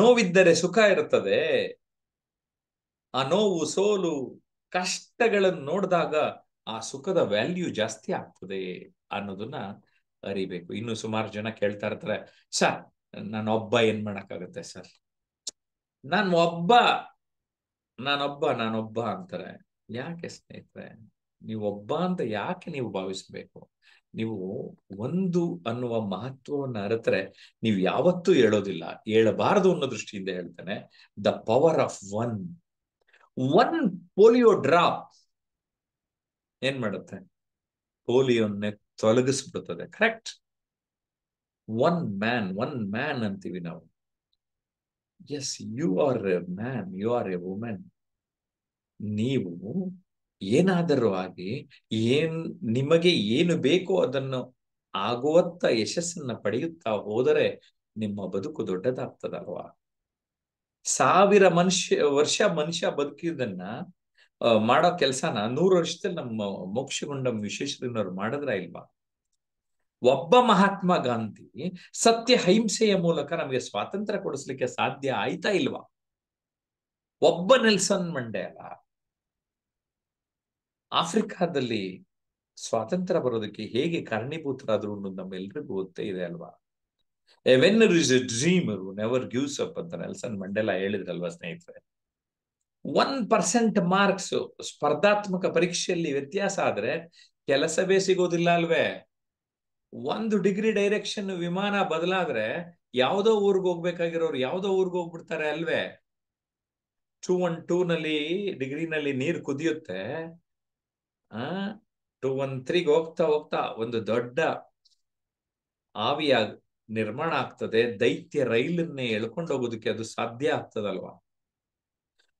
ನೋವಿದ್ದರೆ ಸುಖ ಇರ್ತದೆ. ಆ ನೋವು ಸೋಲು ಕಷ್ಟಗಳನ್ನು ನೋಡಿದಾಗ ಆ ಸುಖದ ವ್ಯಾಲ್ಯೂ ಜಾಸ್ತಿ ಆಗ್ತದೆ ಅನ್ನೋದನ್ನ ಅರಿಬೇಕು. ಇನ್ನು ಸುಮಾರು ಜನ ಕೇಳ್ತಾ ಇರ್ತಾರೆ, ಸರ್ ನಾನೊಬ್ಬ ಏನ್ ಮಾಡಕ್ಕಾಗತ್ತೆ ಸರ್, ನಾನು ಒಬ್ಬ ನಾನೊಬ್ಬ ನಾನೊಬ್ಬ ಅಂತಾರೆ. ಯಾಕೆ ಸ್ನೇಹಿತರೆ ನೀವೊಬ್ಬ ಅಂತ ಯಾಕೆ ನೀವು ಭಾವಿಸ್ಬೇಕು? ನೀವು ಒಂದು ಅನ್ನುವ ಮಹತ್ವವನ್ನು ಅರಿತರೆ ನೀವು ಯಾವತ್ತೂ ಹೇಳೋದಿಲ್ಲ, ಹೇಳಬಾರದು ಅನ್ನೋ ದೃಷ್ಟಿಯಿಂದ ಹೇಳ್ತಾನೆ. The power of one one polio drop ಏನ್ ಮಾಡುತ್ತೆ? ಪೋಲಿಯೋನ್ನೇ ತೊಲಗಿಸ್ಬಿಡುತ್ತದೆ. Correct. One man one man ಅಂತೀವಿ ನಾವು. Yes, you are a man, you are a women. ನೀವು ಏನಾದರೂ ಆಗಿ ಏನ್ ನಿಮಗೆ ಏನು ಬೇಕೋ ಅದನ್ನು ಆಗುವತ್ತ ಯಶಸ್ಸನ್ನ ಪಡೆಯುತ್ತಾ ಹೋದರೆ ನಿಮ್ಮ ಬದುಕು ದೊಡ್ಡದಾಗ್ತದಲ್ವಾ? ಸಾವಿರ ಮನುಷ್ಯ ವರ್ಷ ಮನುಷ್ಯ ಬದುಕಿದನ್ನ ಮಾಡೋ ಕೆಲಸನ ನೂರು ವರ್ಷದಲ್ಲಿ ನಮ್ಮ ಮೋಕ್ಷಗುಂಡಂ ವಿಶ್ವೇಶ್ವರಯ್ಯನವರು ಮಾಡಿದ್ರ ಇಲ್ವಾ? ಒಬ್ಬ ಮಹಾತ್ಮ ಗಾಂಧಿ ಸತ್ಯ ಅಹಿಂಸೆಯ ಮೂಲಕ ನಮಗೆ ಸ್ವಾತಂತ್ರ್ಯ ಕೊಡಿಸ್ಲಿಕ್ಕೆ ಸಾಧ್ಯ ಆಯ್ತಾ ಇಲ್ವಾ? ಒಬ್ಬ ನೆಲ್ಸನ್ ಮಂಡೇಲ ಆಫ್ರಿಕಾದಲ್ಲಿ ಸ್ವಾತಂತ್ರ್ಯ ಬರೋದಕ್ಕೆ ಹೇಗೆ ಕಾರಣೀಭೂತರಾದ್ರು ಅನ್ನೋದು ನಮ್ಮೆಲ್ರಿಗೂ ಗೊತ್ತೇ ಇದೆ ಅಲ್ವಾ? A winner is a dreamer who never gives up ಅಂತ ನೆಲ್ಸನ್ ಮಂಡೇಲಾ ಹೇಳಿದ್ರಲ್ವಾ ಸ್ನೇಹಿತರೆ? ಒನ್ ಪರ್ಸೆಂಟ್ ಮಾರ್ಕ್ಸ್ ಸ್ಪರ್ಧಾತ್ಮಕ ಪರೀಕ್ಷೆಯಲ್ಲಿ ವ್ಯತ್ಯಾಸ ಆದ್ರೆ ಕೆಲಸವೇ ಸಿಗೋದಿಲ್ಲ ಅಲ್ವೇ? ಒಂದು ಡಿಗ್ರಿ ಡೈರೆಕ್ಷನ್ ವಿಮಾನ ಬದಲಾದ್ರೆ ಯಾವುದೋ ಊರ್ಗ್ ಹೋಗ್ಬೇಕಾಗಿರೋರು ಯಾವುದೋ ಊರ್ಗ್ ಹೋಗ್ಬಿಡ್ತಾರೆ ಅಲ್ವೇ? ಟೂ ಒನ್ ಟೂ ನಲ್ಲಿ ಡಿಗ್ರಿನಲ್ಲಿ ನೀರು ಕುದಿಯುತ್ತೆ. ಆ ಟೂ ಒನ್ ತ್ರೀಗೆ ಹೋಗ್ತಾ ಹೋಗ್ತಾ ಒಂದು ದೊಡ್ಡ ಆವಿಯ ನಿರ್ಮಾಣ ಆಗ್ತದೆ. ದೈತ್ಯ ರೈಲನ್ನೇ ಎಳ್ಕೊಂಡು ಹೋಗೋದಕ್ಕೆ ಅದು ಸಾಧ್ಯ ಆಗ್ತದಲ್ವಾ?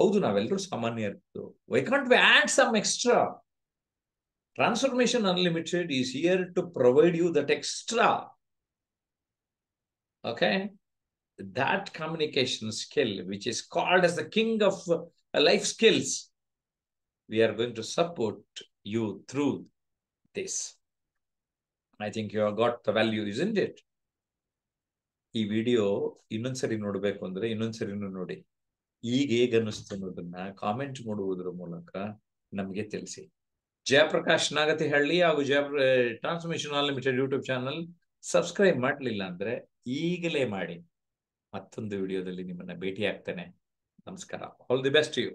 ಹೌದು, ನಾವೆಲ್ಲರೂ ಸಾಮಾನ್ಯರು. Why can't we add some extra? Transformation Unlimited is here to provide you that extra. Okay? That communication skill, which is called as the king of life skills, we are going to support you through this. I think you have got the value, isn't it? This video, innond sari nodabeku andre innond sari nodi. Eege hege anustu annodanna comment maduvudra ಮೂಲಕ ನಮಗೆ ತಿಳಿಸಿ. ಜಯಪ್ರಕಾಶ್ ನಾಗತಿಹಳ್ಳಿ ಹಾಗೂ Jaya transformation unlimited YouTube channel subscribe ಮಾಡಲಿಲ್ಲ ಅಂದ್ರೆ ಈಗಲೇ ಮಾಡಿ. ಮತ್ತೊಂದು ವಿಡಿಯೋದಲ್ಲಿ ನಿಮ್ಮನ್ನ ಭೇಟಿ ಆಗ್ತೇನೆ. ನಮಸ್ಕಾರ. All the best you.